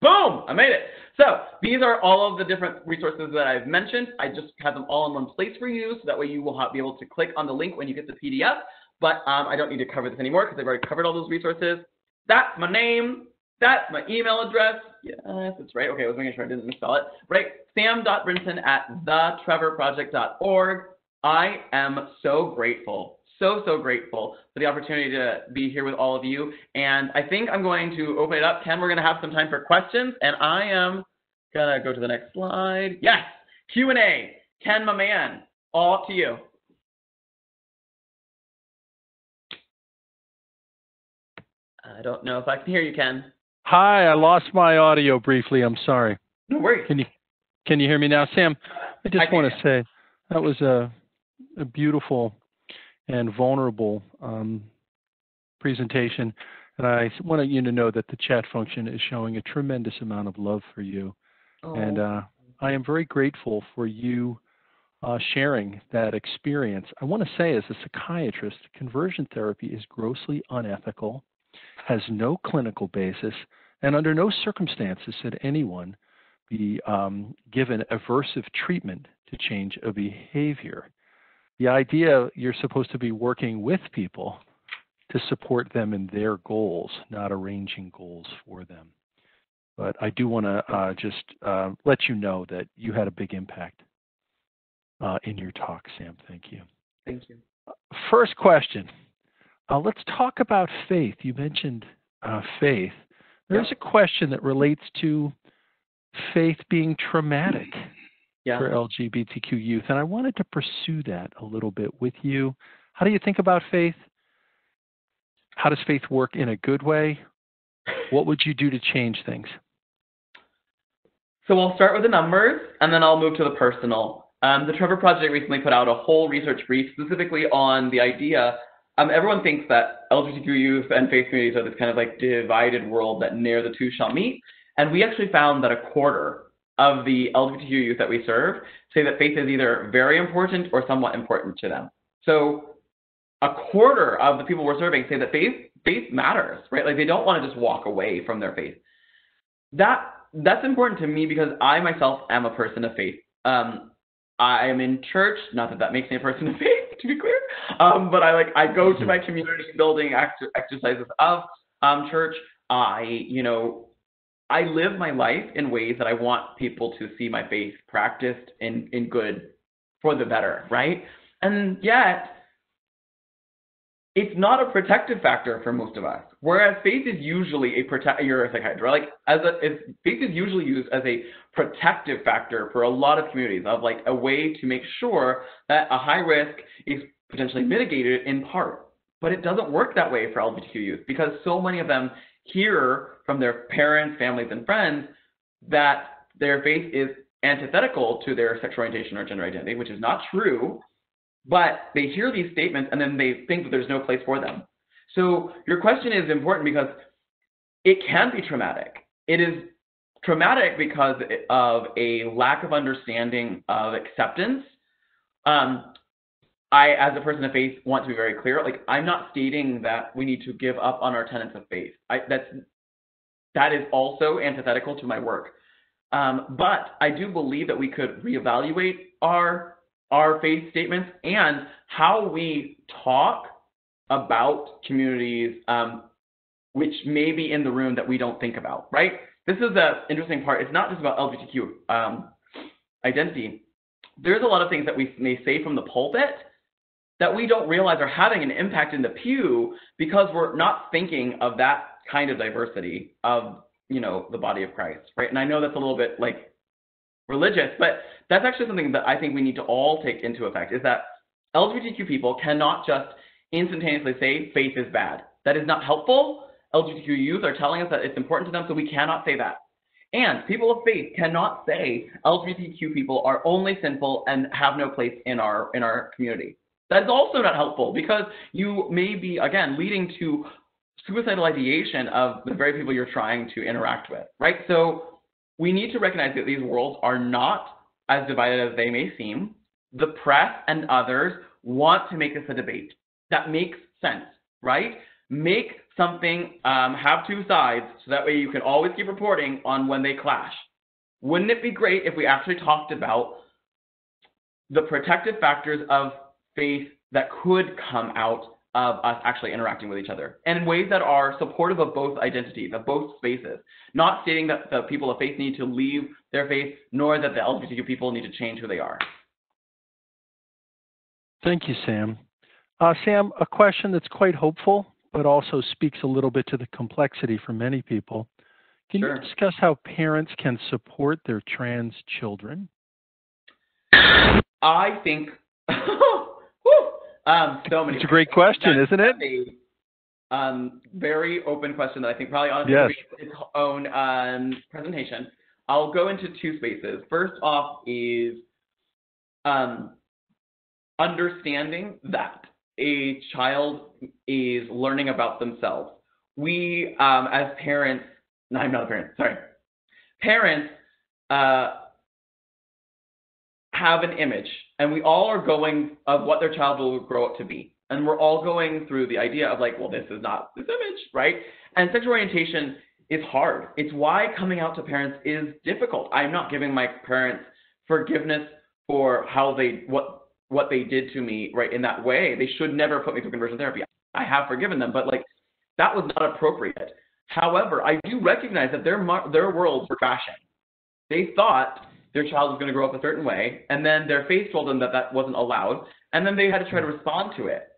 Boom, I made it. So these are all of the different resources that I've mentioned. I just have them all in one place for you, so that way you will be able to click on the link when you get the PDF. But I don't need to cover this anymore because I've already covered all those resources. That's my name. That's my email address. Yes, that's right. Okay, I was making sure I didn't misspell it. Right, sam.brinton@thetrevorproject.org. I am so grateful. So grateful for the opportunity to be here with all of you. And I think I'm going to open it up. Ken, we're going to have some time for questions. And I am going to go to the next slide. Yes, Q&A. Ken, my man, all up to you. I don't know if I can hear you, Ken. Hi, I lost my audio briefly. I'm sorry. No worries. Can you hear me now? Sam, I just want to say that was a beautiful and vulnerable presentation. And I want you to know that the chat function is showing a tremendous amount of love for you. Oh. And I am very grateful for you sharing that experience. I want to say, as a psychiatrist, conversion therapy is grossly unethical, has no clinical basis, and under no circumstances should anyone be given aversive treatment to change a behavior. The idea, you're supposed to be working with people to support them in their goals, not arranging goals for them. But I do want to just let you know that you had a big impact in your talk, Sam. Thank you. Thank you. First question. Let's talk about faith. You mentioned faith. There's a question that relates to faith being traumatic. Yeah. For LGBTQ youth, and I wanted to pursue that a little bit with you. How do you think about faith? How does faith work in a good way? What would you do to change things? So I'll start with the numbers, and then I'll move to the personal. The Trevor Project recently put out a whole research brief specifically on the idea. Everyone thinks that LGBTQ youth and faith communities are this kind of like divided world that ne'er the two shall meet, and we actually found that a quarter of the LGBTQ youth that we serve say that faith is either very important or somewhat important to them. So a quarter of the people we're serving say that faith matters, right? Like, they don't want to just walk away from their faith. That's important to me because I myself am a person of faith. I am in church, not that that makes me a person of faith, to be clear, but I go to my community building exercises of church. I live my life in ways that I want people to see my faith practiced in good, for the better, right? And yet, it's not a protective factor for most of us. Whereas faith is usually you're a psychiatrist, right? Like, faith is usually used as a protective factor for a lot of communities, of like a way to make sure that a high risk is potentially mitigated in part. But it doesn't work that way for LGBTQ youth because so many of them hear from their parents, families, and friends that their faith is antithetical to their sexual orientation or gender identity, which is not true, but they hear these statements and then they think that there's no place for them. So your question is important because it can be traumatic. It is traumatic because of a lack of understanding of acceptance. I, as a person of faith, want to be very clear. Like, I'm not stating that we need to give up on our tenets of faith. That is also antithetical to my work. But I do believe that we could reevaluate our faith statements and how we talk about communities, which may be in the room that we don't think about, right? This is the interesting part. It's not just about LGBTQ identity. There's a lot of things that we may say from the pulpit that we don't realize are having an impact in the pew because we're not thinking of that kind of diversity of, the body of Christ, right? And I know that's a little bit like religious, but that's actually something that I think we need to all take into effect, is that LGBTQ people cannot just instantaneously say faith is bad. That is not helpful. LGBTQ youth are telling us that it's important to them, so we cannot say that. And people of faith cannot say LGBTQ people are only sinful and have no place in our community. That's also not helpful, because you may be, again, leading to suicidal ideation of the very people you're trying to interact with, right? So we need to recognize that these worlds are not as divided as they may seem. The press and others want to make this a debate. That makes sense, right? Make something have two sides, so that way you can always keep reporting on when they clash. Wouldn't it be great if we actually talked about the protective factors of faith that could come out of us actually interacting with each other, and in ways that are supportive of both identities, of both spaces, not stating that the people of faith need to leave their faith, nor that the LGBTQ people need to change who they are. Thank you, Sam. Sam, a question that's quite hopeful, but also speaks a little bit to the complexity for many people. Can you discuss how parents can support their trans children? I think so many. It's a great question, isn't it? Very open question that I think probably honestly is its own presentation. I'll go into two spaces. First off is understanding that a child is learning about themselves. We, as parents, no, I'm not a parent, sorry. Parents have an image, and we all are going of what their child will grow up to be. And we're all going through the idea of like, well, this is not this image, right? And sexual orientation is hard. It's why coming out to parents is difficult. I'm not giving my parents forgiveness for how they, what they did to me, right, in that way. They should never put me through conversion therapy. I have forgiven them, but like, that was not appropriate. However, I do recognize that their worlds were crashing. They thought their child was going to grow up a certain way, and then their faith told them that that wasn't allowed, and then they had to try to respond to it.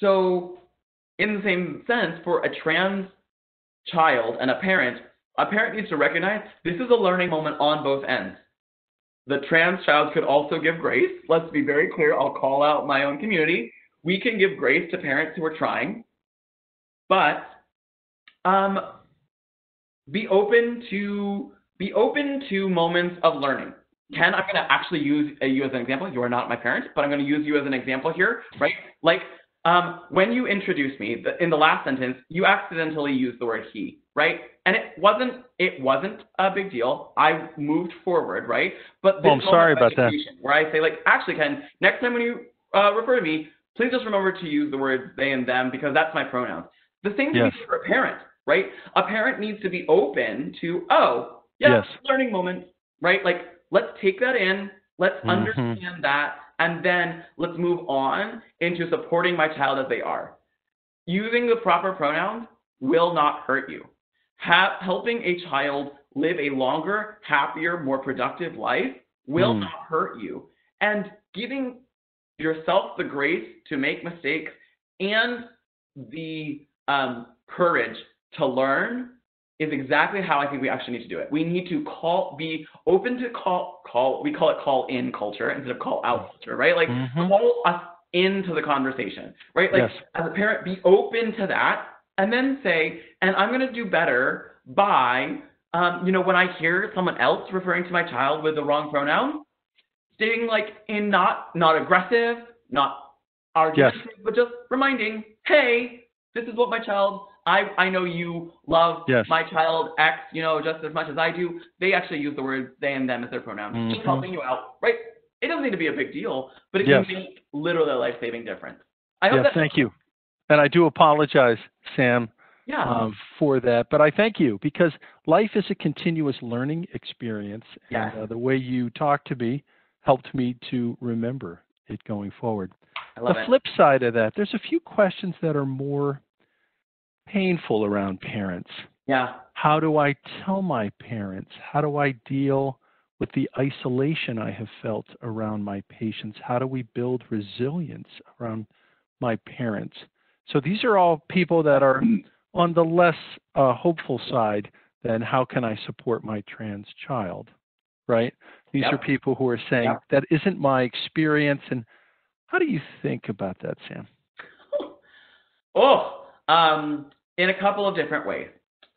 So in the same sense, for a trans child and a parent needs to recognize this is a learning moment on both ends. The trans child could also give grace. Let's be very clear. I'll call out my own community. We can give grace to parents who are trying, but be open to moments of learning. Ken, I'm going to actually use you as an example. You are not my parent, but I'm going to use you as an example here, right? Like when you introduced me in the last sentence, you accidentally used the word he, right? And it wasn't a big deal. I moved forward, right? But this, well, I'm sorry about that. Where I say, like, actually, Ken, next time when you refer to me, please just remember to use the words they and them, because that's my pronouns. The same thing for a parent, right? A parent needs to be open to, oh, learning moment, right? Like, let's take that in, let's understand that, and then let's move on into supporting my child as they are. Using the proper pronouns will not hurt you. Helping a child live a longer, happier, more productive life will not hurt you. And giving yourself the grace to make mistakes and the courage to learn is exactly how I think we actually need to do it. We need to be open to call in culture instead of call out culture, right? Like call us into the conversation, right? Like as a parent, be open to that. And then say, and I'm going to do better by, when I hear someone else referring to my child with the wrong pronoun, stating like in not aggressive, not argumentative, but just reminding, hey, this is what my child, I know you love my child X, just as much as I do. They actually use the word they and them as their pronouns. Just helping you out, right? It doesn't need to be a big deal, but it can make literally a life-saving difference. I hope that. Thank you. And I do apologize, Sam, for that, but I thank you, because life is a continuous learning experience, and the way you talked to me helped me to remember it going forward. I love the flip side of that, there's a few questions that are more painful around parents. Yeah. How do I tell my parents? How do I deal with the isolation I have felt around my patients? How do we build resilience around my parents? So these are all people that are on the less hopeful side than how can I support my trans child, right? These are people who are saying that isn't my experience. And how do you think about that, Sam? In a couple of different ways.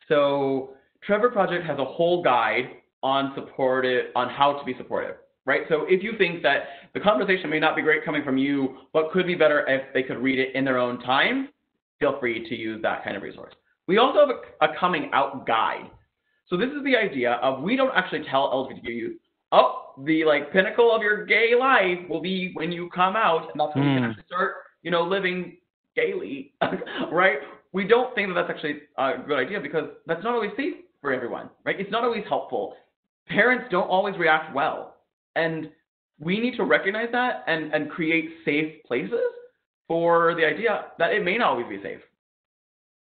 So Trevor Project has a whole guide on supportive, on how to be supportive, right? So if you think that the conversation may not be great coming from you, but could be better if they could read it in their own time, feel free to use that kind of resource. We also have a coming out guide. So this is the idea of, we don't actually tell LGBTQ youth, oh, the like pinnacle of your gay life will be when you come out, and that's when you can actually start, you know, living gaily, right? We don't think that that's actually a good idea, because that's not always safe for everyone, right? It's not always helpful. Parents don't always react well. And we need to recognize that and create safe places for the idea that it may not always be safe,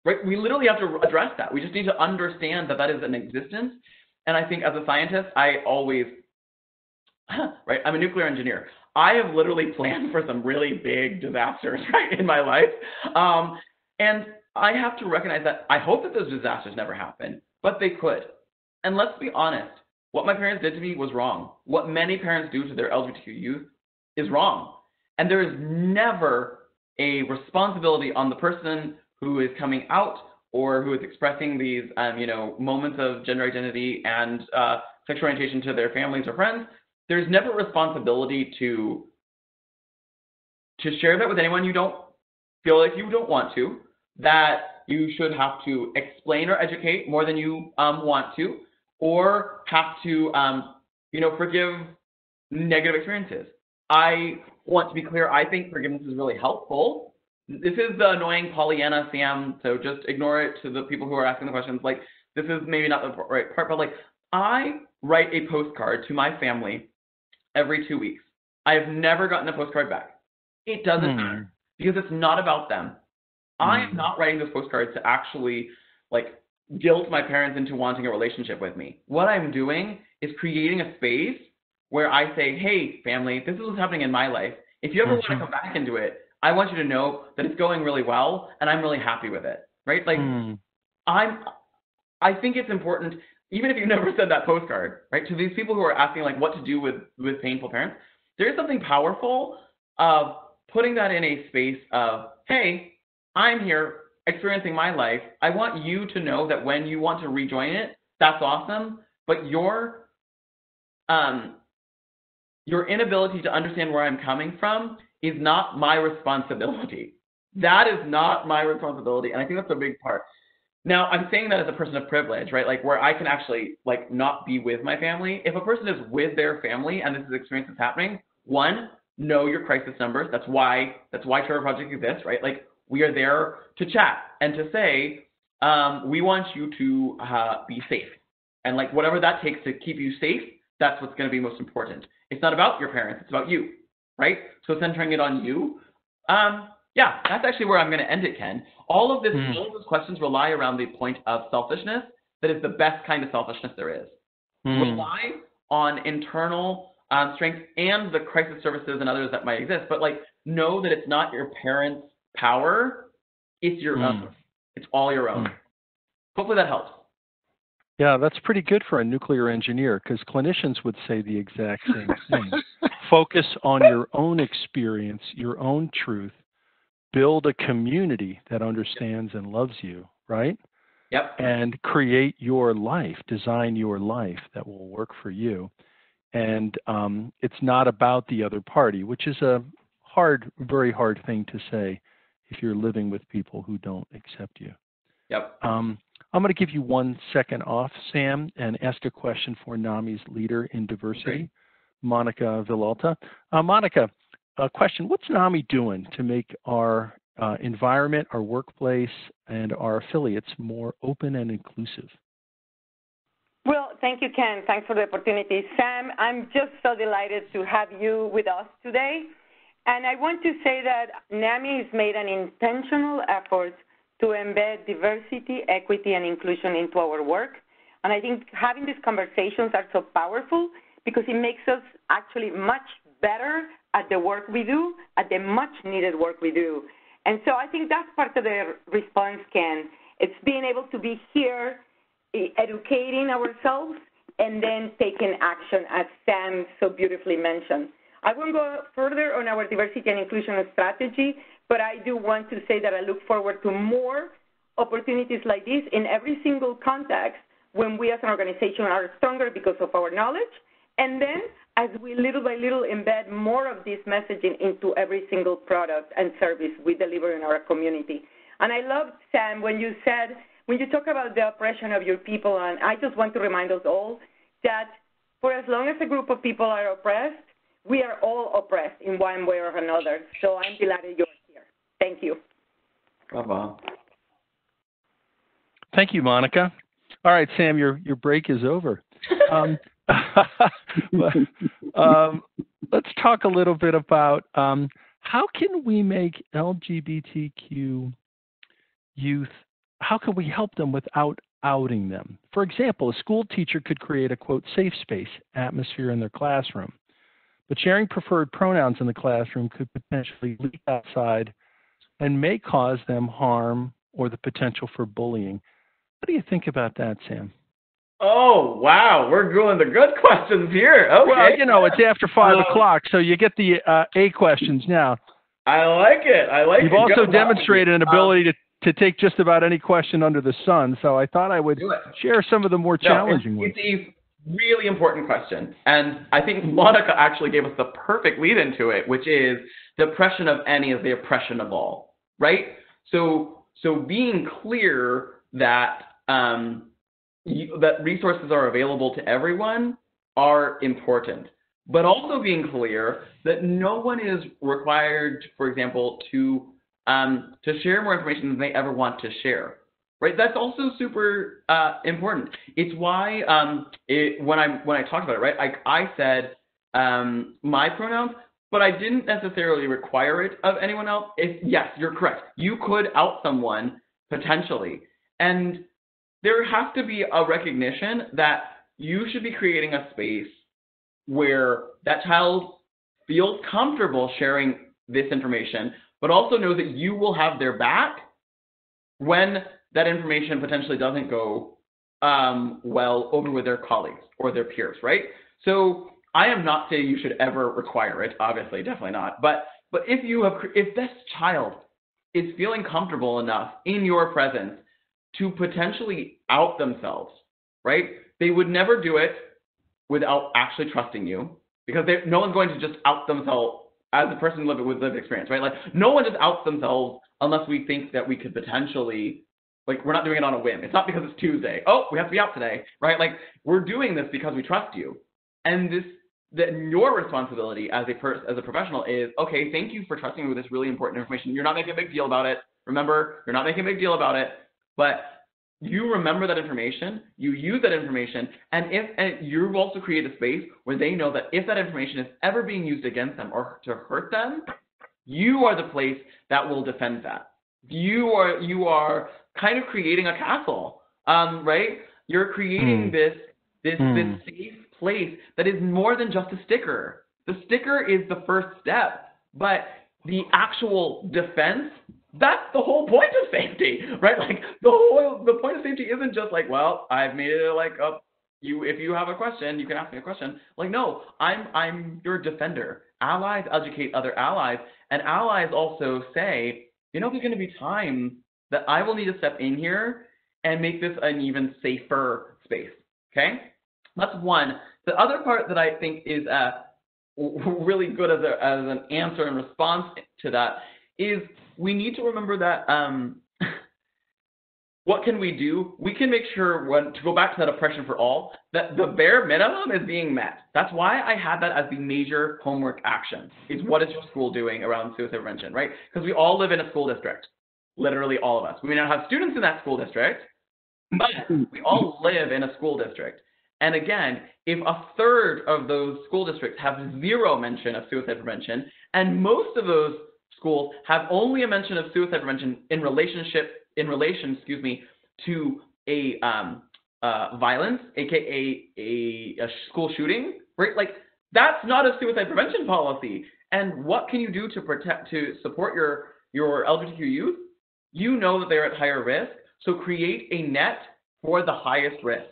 right? We literally have to address that. We just need to understand that that is an existence. And I think as a scientist, I always, right, I'm a nuclear engineer. I have literally planned for some really big disasters, right, in my life. And I have to recognize that I hope that those disasters never happen, but they could. And let's be honest, what my parents did to me was wrong. What many parents do to their LGBTQ youth is wrong. And there is never a responsibility on the person who is coming out or who is expressing these, you know, moments of gender identity and sexual orientation to their families or friends. There's never a responsibility to share that with anyone you don't feel like you don't want to, that you should have to explain or educate more than you want to, or have to, you know, forgive negative experiences. I want to be clear, I think forgiveness is really helpful. This is the annoying Pollyanna Sam, so just ignore it to the people who are asking the questions. Like, this is maybe not the right part, but like, I write a postcard to my family every 2 weeks. I have never gotten a postcard back. It doesn't matter, because it's not about them. I am not writing those postcards to actually like guilt my parents into wanting a relationship with me. What I'm doing is creating a space where I say, hey, family, this is what's happening in my life. If you ever want to come back into it, I want you to know that it's going really well and I'm really happy with it, right? Like I think it's important, even if you never said that postcard, right? To these people who are asking like what to do with painful parents, there is something powerful of putting that in a space of, hey, I'm here experiencing my life. I want you to know that when you want to rejoin it, that's awesome. But your inability to understand where I'm coming from is not my responsibility. That is not my responsibility. And I think that's a big part. Now, I'm saying that as a person of privilege, right? Like where I can actually like not be with my family. If a person is with their family and this is experience that's happening, one, know your crisis numbers. That's why Trevor Project exists, right? Like, we are there to chat and to say, we want you to be safe. And like whatever that takes to keep you safe, that's what's going to be most important. It's not about your parents. It's about you, right? So centering it on you. Yeah, that's actually where I'm going to end it, Ken. All of those questions rely around the point of selfishness that is the best kind of selfishness there is. Rely on internal strength and the crisis services and others that might exist. But like, know that it's not your parents' power, it's your own. It's all your own. Hopefully that helps. Yeah, that's pretty good for a nuclear engineer, because clinicians would say the exact same thing. Focus on your own experience, your own truth, build a community that understands and loves you, right? Yep. And create your life, design your life that will work for you. And it's not about the other party, which is a hard, very hard thing to say if you're living with people who don't accept you. Yep. I'm going to give you 1 second off, Sam, and ask a question for NAMI's leader in diversity, Monica Villalta. Monica, a question. What's NAMI doing to make our environment, our workplace, and our affiliates more open and inclusive? Well, thank you, Ken. Thanks for the opportunity. Sam, I'm just so delighted to have you with us today. And I want to say that NAMI has made an intentional effort to embed diversity, equity, and inclusion into our work. And I think having these conversations are so powerful because it makes us actually much better at the work we do, at the much needed work we do. And so I think that's part of the response, Ken. It's being able to be here, educating ourselves, and then taking action, as Sam so beautifully mentioned. I won't go further on our diversity and inclusion strategy, but I do want to say that I look forward to more opportunities like this in every single context when we as an organization are stronger because of our knowledge, and then as we little by little embed more of this messaging into every single product and service we deliver in our community. And I loved, Sam, when you talk about the oppression of your people, and I just want to remind us all that for as long as a group of people are oppressed, we are all oppressed in one way or another. So I'm delighted you're here. Thank you. Bye-bye. Thank you, Monica. All right, Sam, your break is over. Let's talk a little bit about how can we make LGBTQ youth, how can we help them without outing them? For example, a school teacher could create a, quote, safe space atmosphere in their classroom, but sharing preferred pronouns in the classroom could potentially leak outside and may cause them harm or the potential for bullying. What do you think about that, Sam? Oh, wow. We're doing the good questions here. Okay. Well, you know, it's after 5 o'clock, so you get the A questions now. I like it. I like it. You've also demonstrated an ability to take just about any question under the sun, so I thought I would share some of the more challenging ones. It's a really important question, and I think Monica actually gave us the perfect lead into it, which is the oppression of any is the oppression of all, right? So being clear that that resources are available to everyone are important, but also being clear that no one is required, for example, to share more information than they ever want to share, right? That's also super important. It's why when I talked about it, right, I said my pronouns, but I didn't necessarily require it of anyone else. Yes, you're correct. You could out someone potentially, and there has to be a recognition that you should be creating a space where that child feels comfortable sharing this information, but also know that you will have their back when that information potentially doesn't go well over with their colleagues or their peers, right? So I am not saying you should ever require it, obviously, definitely not. But if this child is feeling comfortable enough in your presence to potentially out themselves, right? They would never do it without actually trusting you, because no one's going to just out themselves as a person with lived experience, right? Like, no one just outs themselves unless we think that we could potentially, like, we're not doing it on a whim. It's not because it's Tuesday. Oh, we have to be out today, right? Like, we're doing this because we trust you. And your responsibility as a professional is, okay, thank you for trusting me with this really important information. You're not making a big deal about it. Remember, you're not making a big deal about it. But you remember that information, you use that information, and you also create a space where they know that if that information is ever being used against them or to hurt them, you are the place that will defend that. You are kind of creating a castle, right? You're creating this safe place that is more than just a sticker. The sticker is the first step, but the actual defense, that's the whole point of safety, right? Like, the point of safety isn't just like, well, I've made it like if you have a question, you can ask me a question. Like, no, I'm your defender. Allies educate other allies, and allies also say, you know, there's going to be time that I will need to step in here and make this an even safer space. Okay, that's one. The other part that I think is really good as an answer in response to that is, we need to remember that what can we do? We can make sure, to go back to that oppression for all, that the bare minimum is being met. That's why I had that as the major homework action, is what is your school doing around suicide prevention, right? Because we all live in a school district, literally all of us. We may not have students in that school district, but we all live in a school district. And again, if a third of those school districts have zero mention of suicide prevention, and most of those schools have only a mention of suicide prevention in relation to a violence, aka a school shooting, right? Like, that's not a suicide prevention policy. And what can you do to support your LGBTQ youth? You know that they're at higher risk, so create a net for the highest risk.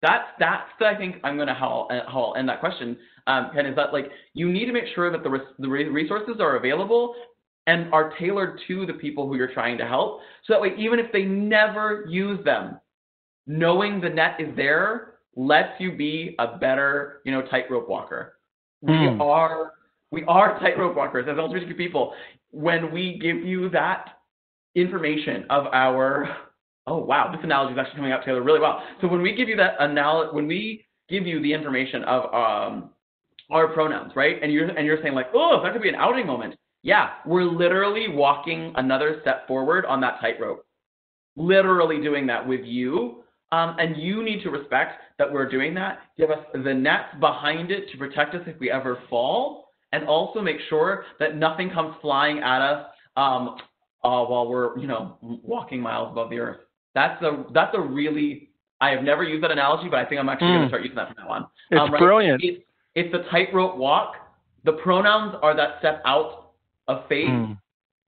That's I think I'm going to end that question, Ken, is that, like, you need to make sure that the resources are available and are tailored to the people who you're trying to help, so that way, even if they never use them, knowing the net is there lets you be a better, tightrope walker. We are tightrope walkers as LGBTQ people. When we give you that information of our, oh wow, this analogy is actually coming out together really well. So when we give you the information of our pronouns, right? And you're saying like, oh, that could be an outing moment. Yeah, we're literally walking another step forward on that tightrope. Literally doing that with you. And you need to respect that we're doing that. Give us the nets behind it to protect us if we ever fall, and also make sure that nothing comes flying at us while we're, walking miles above the earth. That's a really, I have never used that analogy, but I think I'm actually going to start using that from now on. It's brilliant. It's a tightrope walk. The pronouns are that step out of faith.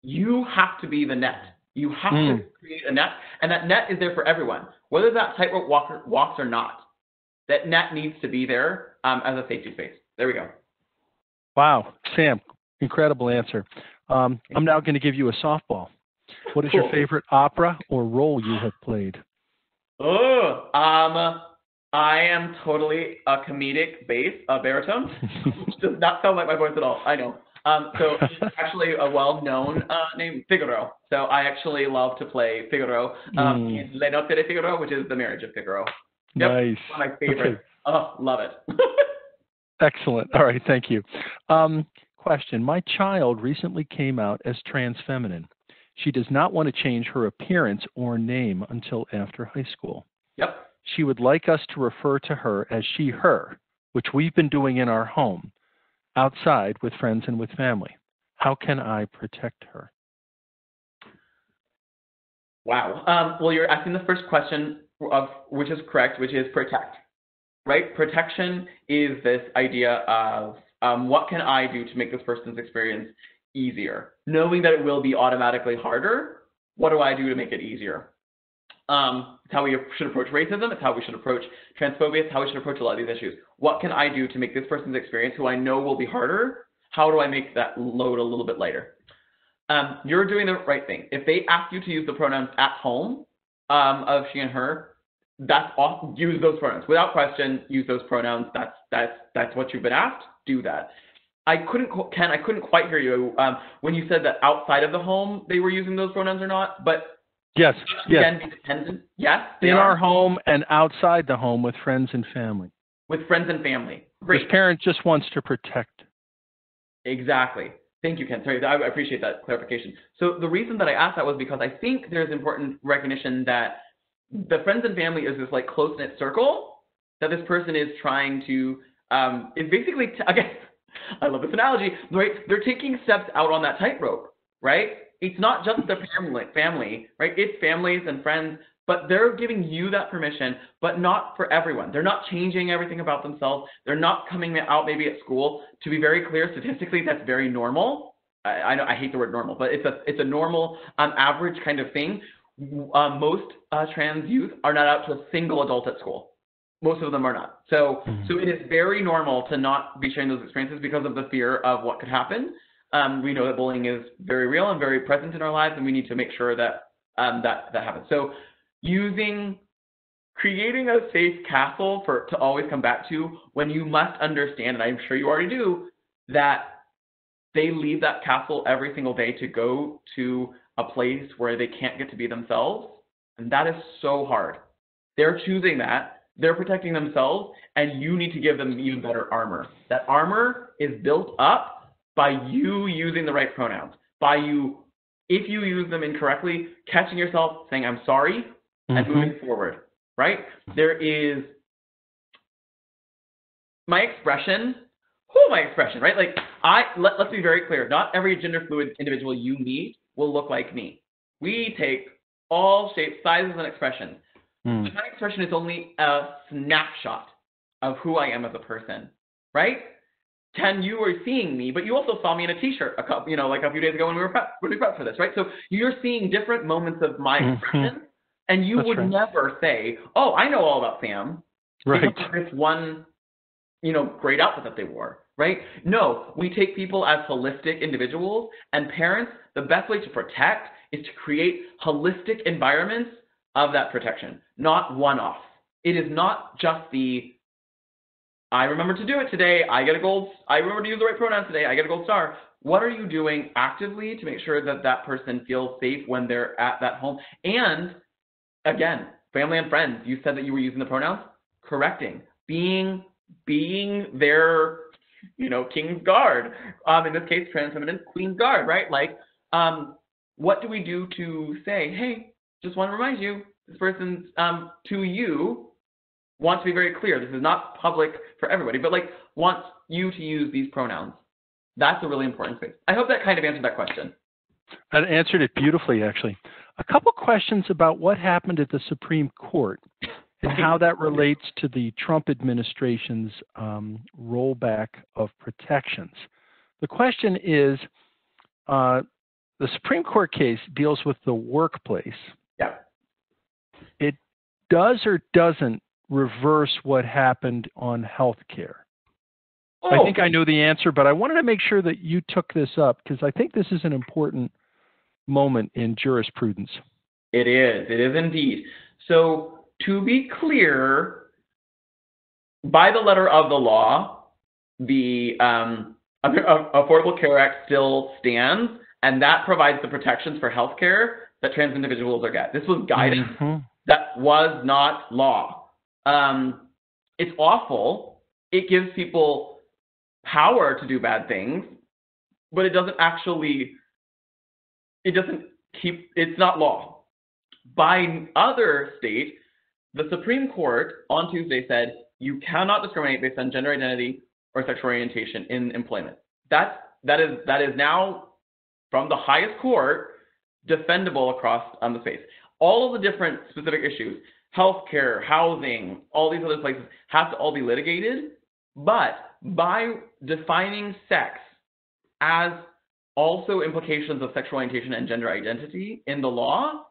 You have to be the net. You have to create a net, and that net is there for everyone. Whether that tightrope walker walks or not, that net needs to be there as a safety space. There we go. Wow, Sam, incredible answer. I'm now going to give you a softball. What is your favorite opera or role you have played? Oh, I am totally a comedic bass, a baritone, which does not sound like my voice at all. I know. So it's actually a well-known name, Figaro. So I actually love to play Figaro in Le Nozze di Figaro, which is the marriage of Figaro. Yep, nice. One of my favorites. Okay. Oh, love it. Excellent. All right, thank you. Question. My child recently came out as trans feminine. She does not want to change her appearance or name until after high school. Yep. She would like us to refer to her as she, her, which we've been doing in our home, outside with friends and with family. How can I protect her? Wow. Well, you're asking the first question, which is correct, which is protect, right? Protection is this idea of what can I do to make this person's experience easier? Knowing that it will be automatically harder, what do I do to make it easier? It's how we should approach racism. It's how we should approach transphobia. It's how we should approach a lot of these issues. What can I do to make this person's experience, who I know will be harder, how do I make that load a little bit lighter? You're doing the right thing. If they ask you to use the pronouns at home of she and her, that's awesome. Use those pronouns. Without question, use those pronouns. That's what you've been asked. Do that. I couldn't quite hear you when you said that outside of the home they were using those pronouns or not, but yes. Yes. Yes, in our home and outside the home with friends and family. With friends and family. Great. This parent just wants to protect. Exactly. Thank you, Ken. Sorry, I appreciate that clarification. So the reason that I asked that was because I think there's important recognition that the friends and family is this like close-knit circle that this person is trying to is basically, again, I love this analogy, right? They're taking steps out on that tightrope, right? It's not just the family, right? It's families and friends, but they're giving you that permission, but not for everyone. They're not changing everything about themselves. They're not coming out maybe at school. To be very clear, statistically, that's very normal. I know I hate the word normal, but it's a normal, average kind of thing. Most trans youth are not out to a single adult at school. Most of them are not. So it is very normal to not be sharing those experiences because of the fear of what could happen. We know that bullying is very real and very present in our lives, and we need to make sure that that happens. So creating a safe castle to always come back to when you must understand, and I'm sure you already do, that they leave that castle every single day to go to a place where they can't get to be themselves. And that is so hard. They're choosing that. They're protecting themselves, and you need to give them even better armor. That armor is built up by you using the right pronouns, if you use them incorrectly, catching yourself, saying, I'm sorry, and moving forward, right? There is my expression, right? Like let's be very clear. Not every gender fluid individual you meet will look like me. We take all shapes, sizes, and expressions. My expression is only a snapshot of who I am as a person, right? Ken, you were seeing me, but you also saw me in a T-shirt a few days ago when we were prepped for this, right? So you're seeing different moments of my expression, and you That's would right. never say, "Oh, I know all about Sam," right? This one, great outfit that they wore, right? No, we take people as holistic individuals, and parents, the best way to protect is to create holistic environments of that protection, not one-off. It is not just the, I remember to do it today, I get a gold, I remember to use the right pronouns today, I get a gold star. What are you doing actively to make sure that that person feels safe when they're at that home? And again, family and friends, you said that you were using the pronouns, correcting, being their, you know, king's guard, in this case, trans feminine, queen's guard, right? Like, what do we do to say, hey, just want to remind you, this person's, to you, wants to be very clear. This is not public for everybody, but like wants you to use these pronouns. That's a really important thing. I hope that kind of answered that question. That answered it beautifully, actually. A couple questions about what happened at the Supreme Court and how that relates to the Trump administration's rollback of protections. The question is, the Supreme Court case deals with the workplace. Yeah. It does or doesn't reverse what happened on health care. I think I know the answer, but I wanted to make sure that you took this up because I think this is an important moment in jurisprudence. It is indeed. So to be clear, by the letter of the law, the Affordable Care Act still stands, and that provides the protections for health care that trans individuals are getting. This was guidance. Mm-hmm. That was not law. It's awful. It gives people power to do bad things, but it doesn't actually, it doesn't keep, it's not law. By other state, the Supreme Court on Tuesday said, you cannot discriminate based on gender identity or sexual orientation in employment. That is now, from the highest court, defendable across the space. All of the different specific issues, healthcare, housing, all these other places have to all be litigated, but by defining sex as also implications of sexual orientation and gender identity in the law,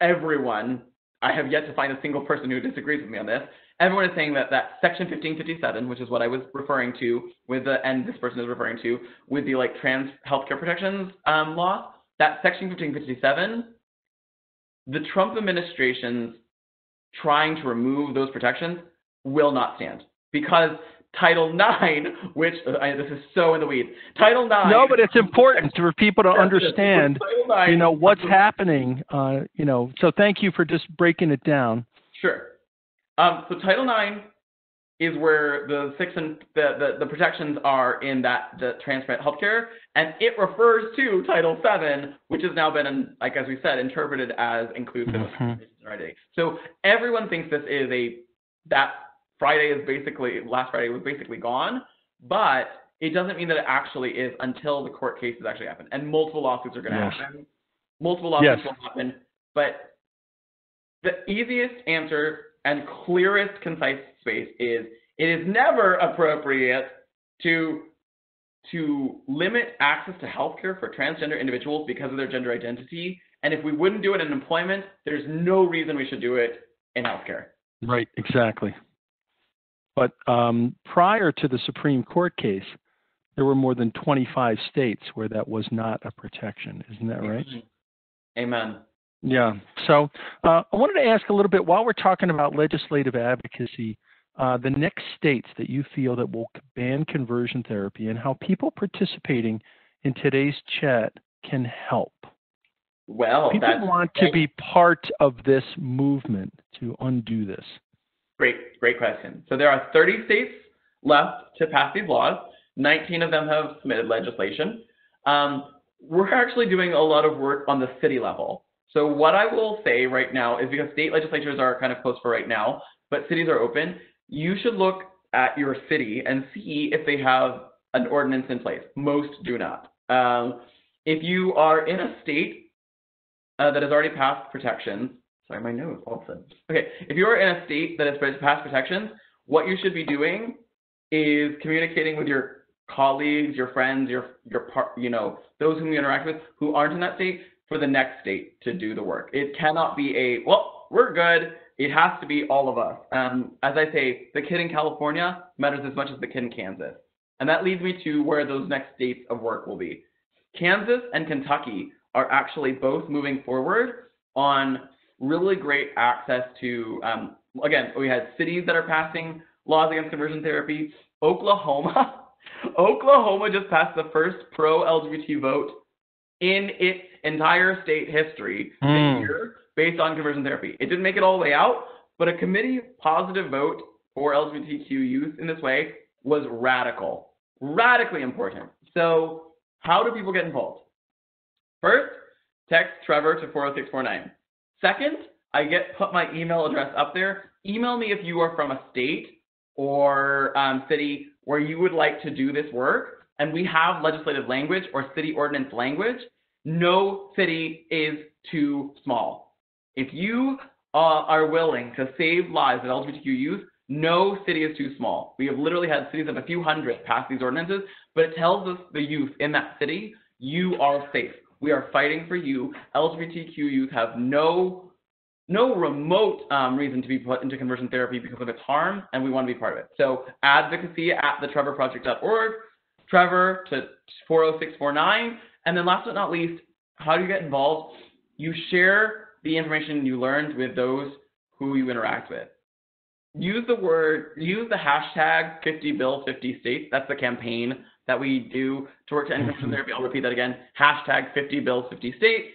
everyone, I have yet to find a single person who disagrees with me on this, everyone is saying that Section 1557, which is what I was referring to with the, and this person is referring to with the like trans healthcare protections law, that Section 1557, the Trump administration's trying to remove those protections will not stand because Title IX, which this is so in the weeds. Title IX. No, but it's important for people to understand, you know, what's happening. You know, so thank you for just breaking it down. Sure. So Title IX is where the the protections are in that the transparent healthcare, and it refers to Title VII, which has now been, like as we said, interpreted as inclusive. Mm-hmm. So everyone thinks this is last Friday was basically gone, but it doesn't mean that it actually is until the court cases actually happen. And multiple lawsuits are going to happen. Multiple lawsuits will happen. But the easiest answer and clearest, concise space is it is never appropriate to limit access to healthcare for transgender individuals because of their gender identity. And if we wouldn't do it in employment, there's no reason we should do it in healthcare. Right, exactly. But prior to the Supreme Court case, there were more than 25 states where that was not a protection. Isn't that right? Amen. Yeah. So I wanted to ask a little bit, while we're talking about legislative advocacy, the next states that you feel that will ban conversion therapy and how people participating in today's chat can help. Well, people want to be part of this movement to undo this. Great question. So there are 30 states left to pass these laws. 19 of them have submitted legislation. We're actually doing a lot of work on the city level. So what I will say right now is, because state legislatures are kind of closed for right now, but cities are open, you should look at your city and see if they have an ordinance in place. Most do not. If you are in a state that has already passed protections, sorry, my nose also. Okay, if you are in a state that has passed protections, what you should be doing is communicating with your colleagues, your friends, those whom you interact with who aren't in that state for the next state to do the work. It cannot be we're good. It has to be all of us. As I say, the kid in California matters as much as the kid in Kansas. And that leads me to where those next states of work will be. Kansas and Kentucky are actually both moving forward on really great access to, again, we had cities that are passing laws against conversion therapy. Oklahoma just passed the first pro-LGBT vote in its entire state history this year based on conversion therapy. It didn't make it all the way out, but a committee positive vote for LGBTQ youth in this way was radical, radically important. So how do people get involved? First, text Trevor to 40649. Second, I put my email address up there. Email me if you are from a state or city where you would like to do this work, and we have legislative language or city ordinance language. No city is too small. If you are willing to save lives of LGBTQ youth, no city is too small. We have literally had cities of a few hundred pass these ordinances, but it tells us, the youth in that city, you are safe. We are fighting for you. LGBTQ youth have no remote reason to be put into conversion therapy because of its harm, and we want to be part of it. So advocacy@thetrevorproject.org, Trevor to 40649, and then last but not least, how do you get involved? You share the information you learned with those who you interact with. Use the hashtag 50 Bill 50 States. That's the campaign that we do to work to end conversion therapy. I'll repeat that again, hashtag 50 Bill 50 States.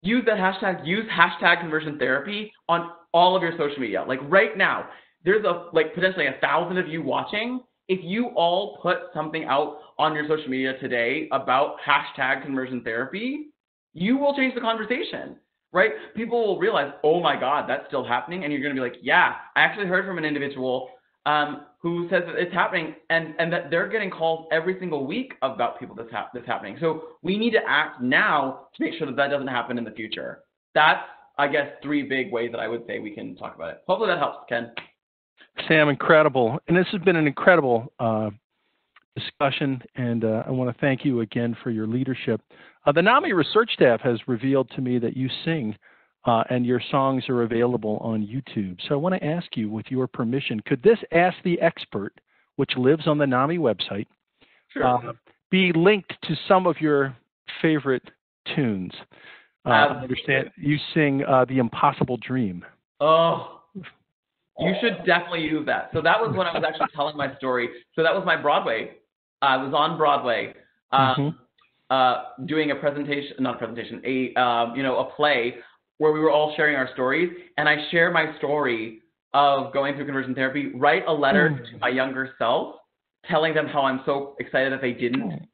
Use that hashtag, use hashtag conversion therapy on all of your social media. Like right now, there's potentially 1,000 of you watching. If you all put something out on your social media today about hashtag conversion therapy, you will change the conversation, right? People will realize, oh my God, that's still happening. And you're going to be like, yeah, I actually heard from an individual who says that it's happening and that they're getting calls every single week about people that's happening. So we need to act now to make sure that that doesn't happen in the future. That's, I guess, three big ways that I would say we can talk about it. Hopefully that helps, Ken. Sam, incredible. And this has been an incredible discussion, and I want to thank you again for your leadership. The NAMI research staff has revealed to me that you sing and your songs are available on YouTube. So I want to ask you, with your permission, could this Ask the Expert, which lives on the NAMI website, sure, be linked to some of your favorite tunes? I understand you sing The Impossible Dream. Oh, you should definitely use that. So that was when I was actually telling my story. So that was my Broadway. I was on Broadway doing a play where we were all sharing our stories, and I share my story of going through conversion therapy, write a letter to my younger self, telling them how I'm so excited that they didn't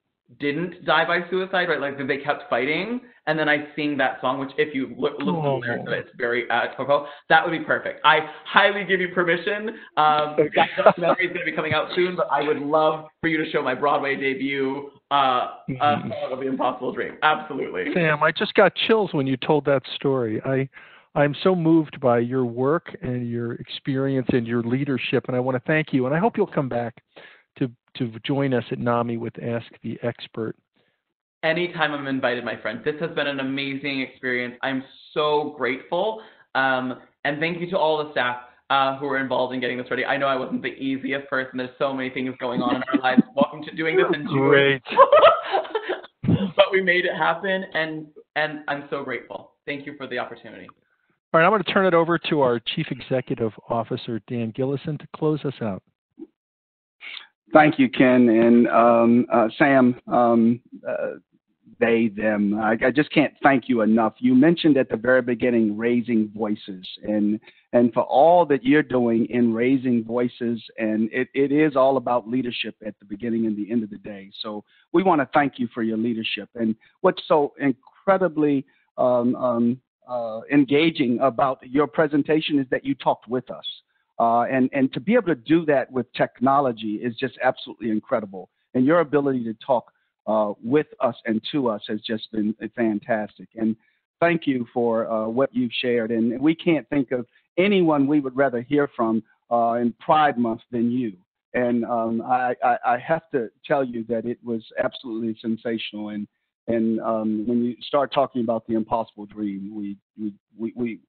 die by suicide, right? Like that they kept fighting. And then I sing that song, which if you look at the lyrics, it's very cool. That would be perfect. I highly give you permission. That documentary is going to be coming out soon, but I would love for you to show my Broadway debut of The Impossible Dream. Absolutely. Sam, I just got chills when you told that story. I'm so moved by your work and your experience and your leadership, and I want to thank you. And I hope you'll come back to join us at NAMI with Ask the Expert. Anytime I'm invited, my friend. This has been an amazing experience. I'm so grateful. And thank you to all the staff who were involved in getting this ready. I know I wasn't the easiest person. There's so many things going on in our lives. Welcome to doing this in June. Great. But we made it happen, and I'm so grateful. Thank you for the opportunity. All right, I'm going to turn it over to our Chief Executive Officer, Dan Gillison, to close us out. Thank you, Ken and Sam, they, them. I just can't thank you enough. You mentioned at the very beginning raising voices, and for all that you're doing in raising voices, and it is all about leadership at the beginning and the end of the day. So we want to thank you for your leadership. And what's so incredibly engaging about your presentation is that you talked with us. And to be able to do that with technology is just absolutely incredible. And your ability to talk with us and to us has just been fantastic. And thank you for what you've shared. And we can't think of anyone we would rather hear from in Pride Month than you. And I have to tell you that it was absolutely sensational. And when you start talking about the impossible dream, we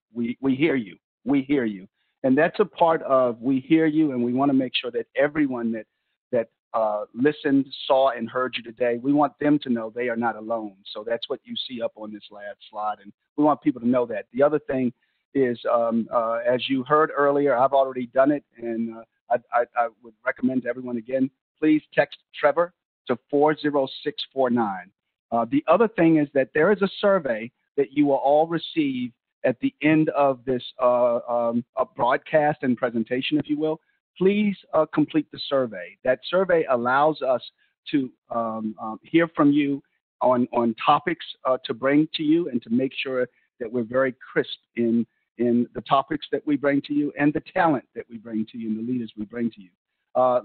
hear you. We hear you. And that's a part of we hear you, and we want to make sure that everyone that that listened, saw, and heard you today, we want them to know they are not alone. So that's what you see up on this last slide, and we want people to know that. The other thing is, as you heard earlier, I've already done it, and I would recommend to everyone again, please text Trevor to 40649. The other thing is that there is a survey that you will all receive at the end of this broadcast and presentation, if you will. Please complete the survey. That survey allows us to hear from you on topics to bring to you and to make sure that we're very crisp in the topics that we bring to you and the talent that we bring to you and the leaders we bring to you.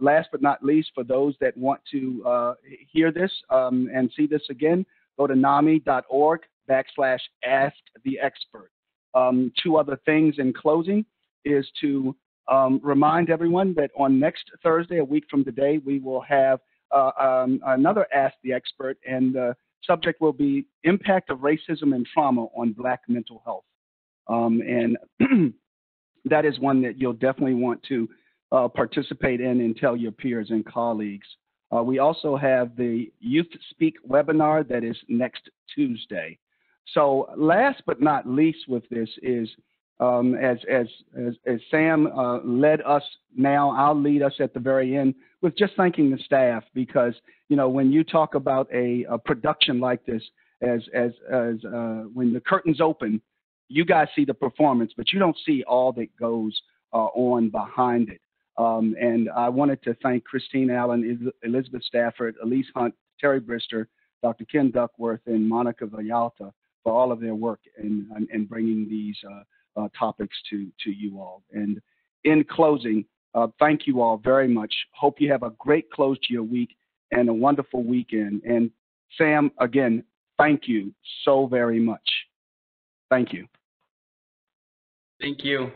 Last but not least, for those that want to hear this and see this again, go to NAMI.org/asktheexpert. Two other things in closing is to remind everyone that on next Thursday, a week from today, we will have another Ask the Expert, and the subject will be impact of racism and trauma on Black mental health. And that is one that you'll definitely want to participate in and tell your peers and colleagues. We also have the Youth Speak webinar that is next Tuesday. So last but not least with this is, as Sam led us now, I'll lead us at the very end with just thanking the staff, because, you know, when you talk about a production like this, as when the curtains open, you guys see the performance, but you don't see all that goes on behind it. And I wanted to thank Christine Allen, Elizabeth Stafford, Elise Hunt, Terry Brister, Dr. Ken Duckworth, and Monica Villalta for all of their work in bringing these topics to you all. And in closing, thank you all very much. Hope you have a great close to your week and a wonderful weekend. And Sam, again, thank you so very much. Thank you. Thank you.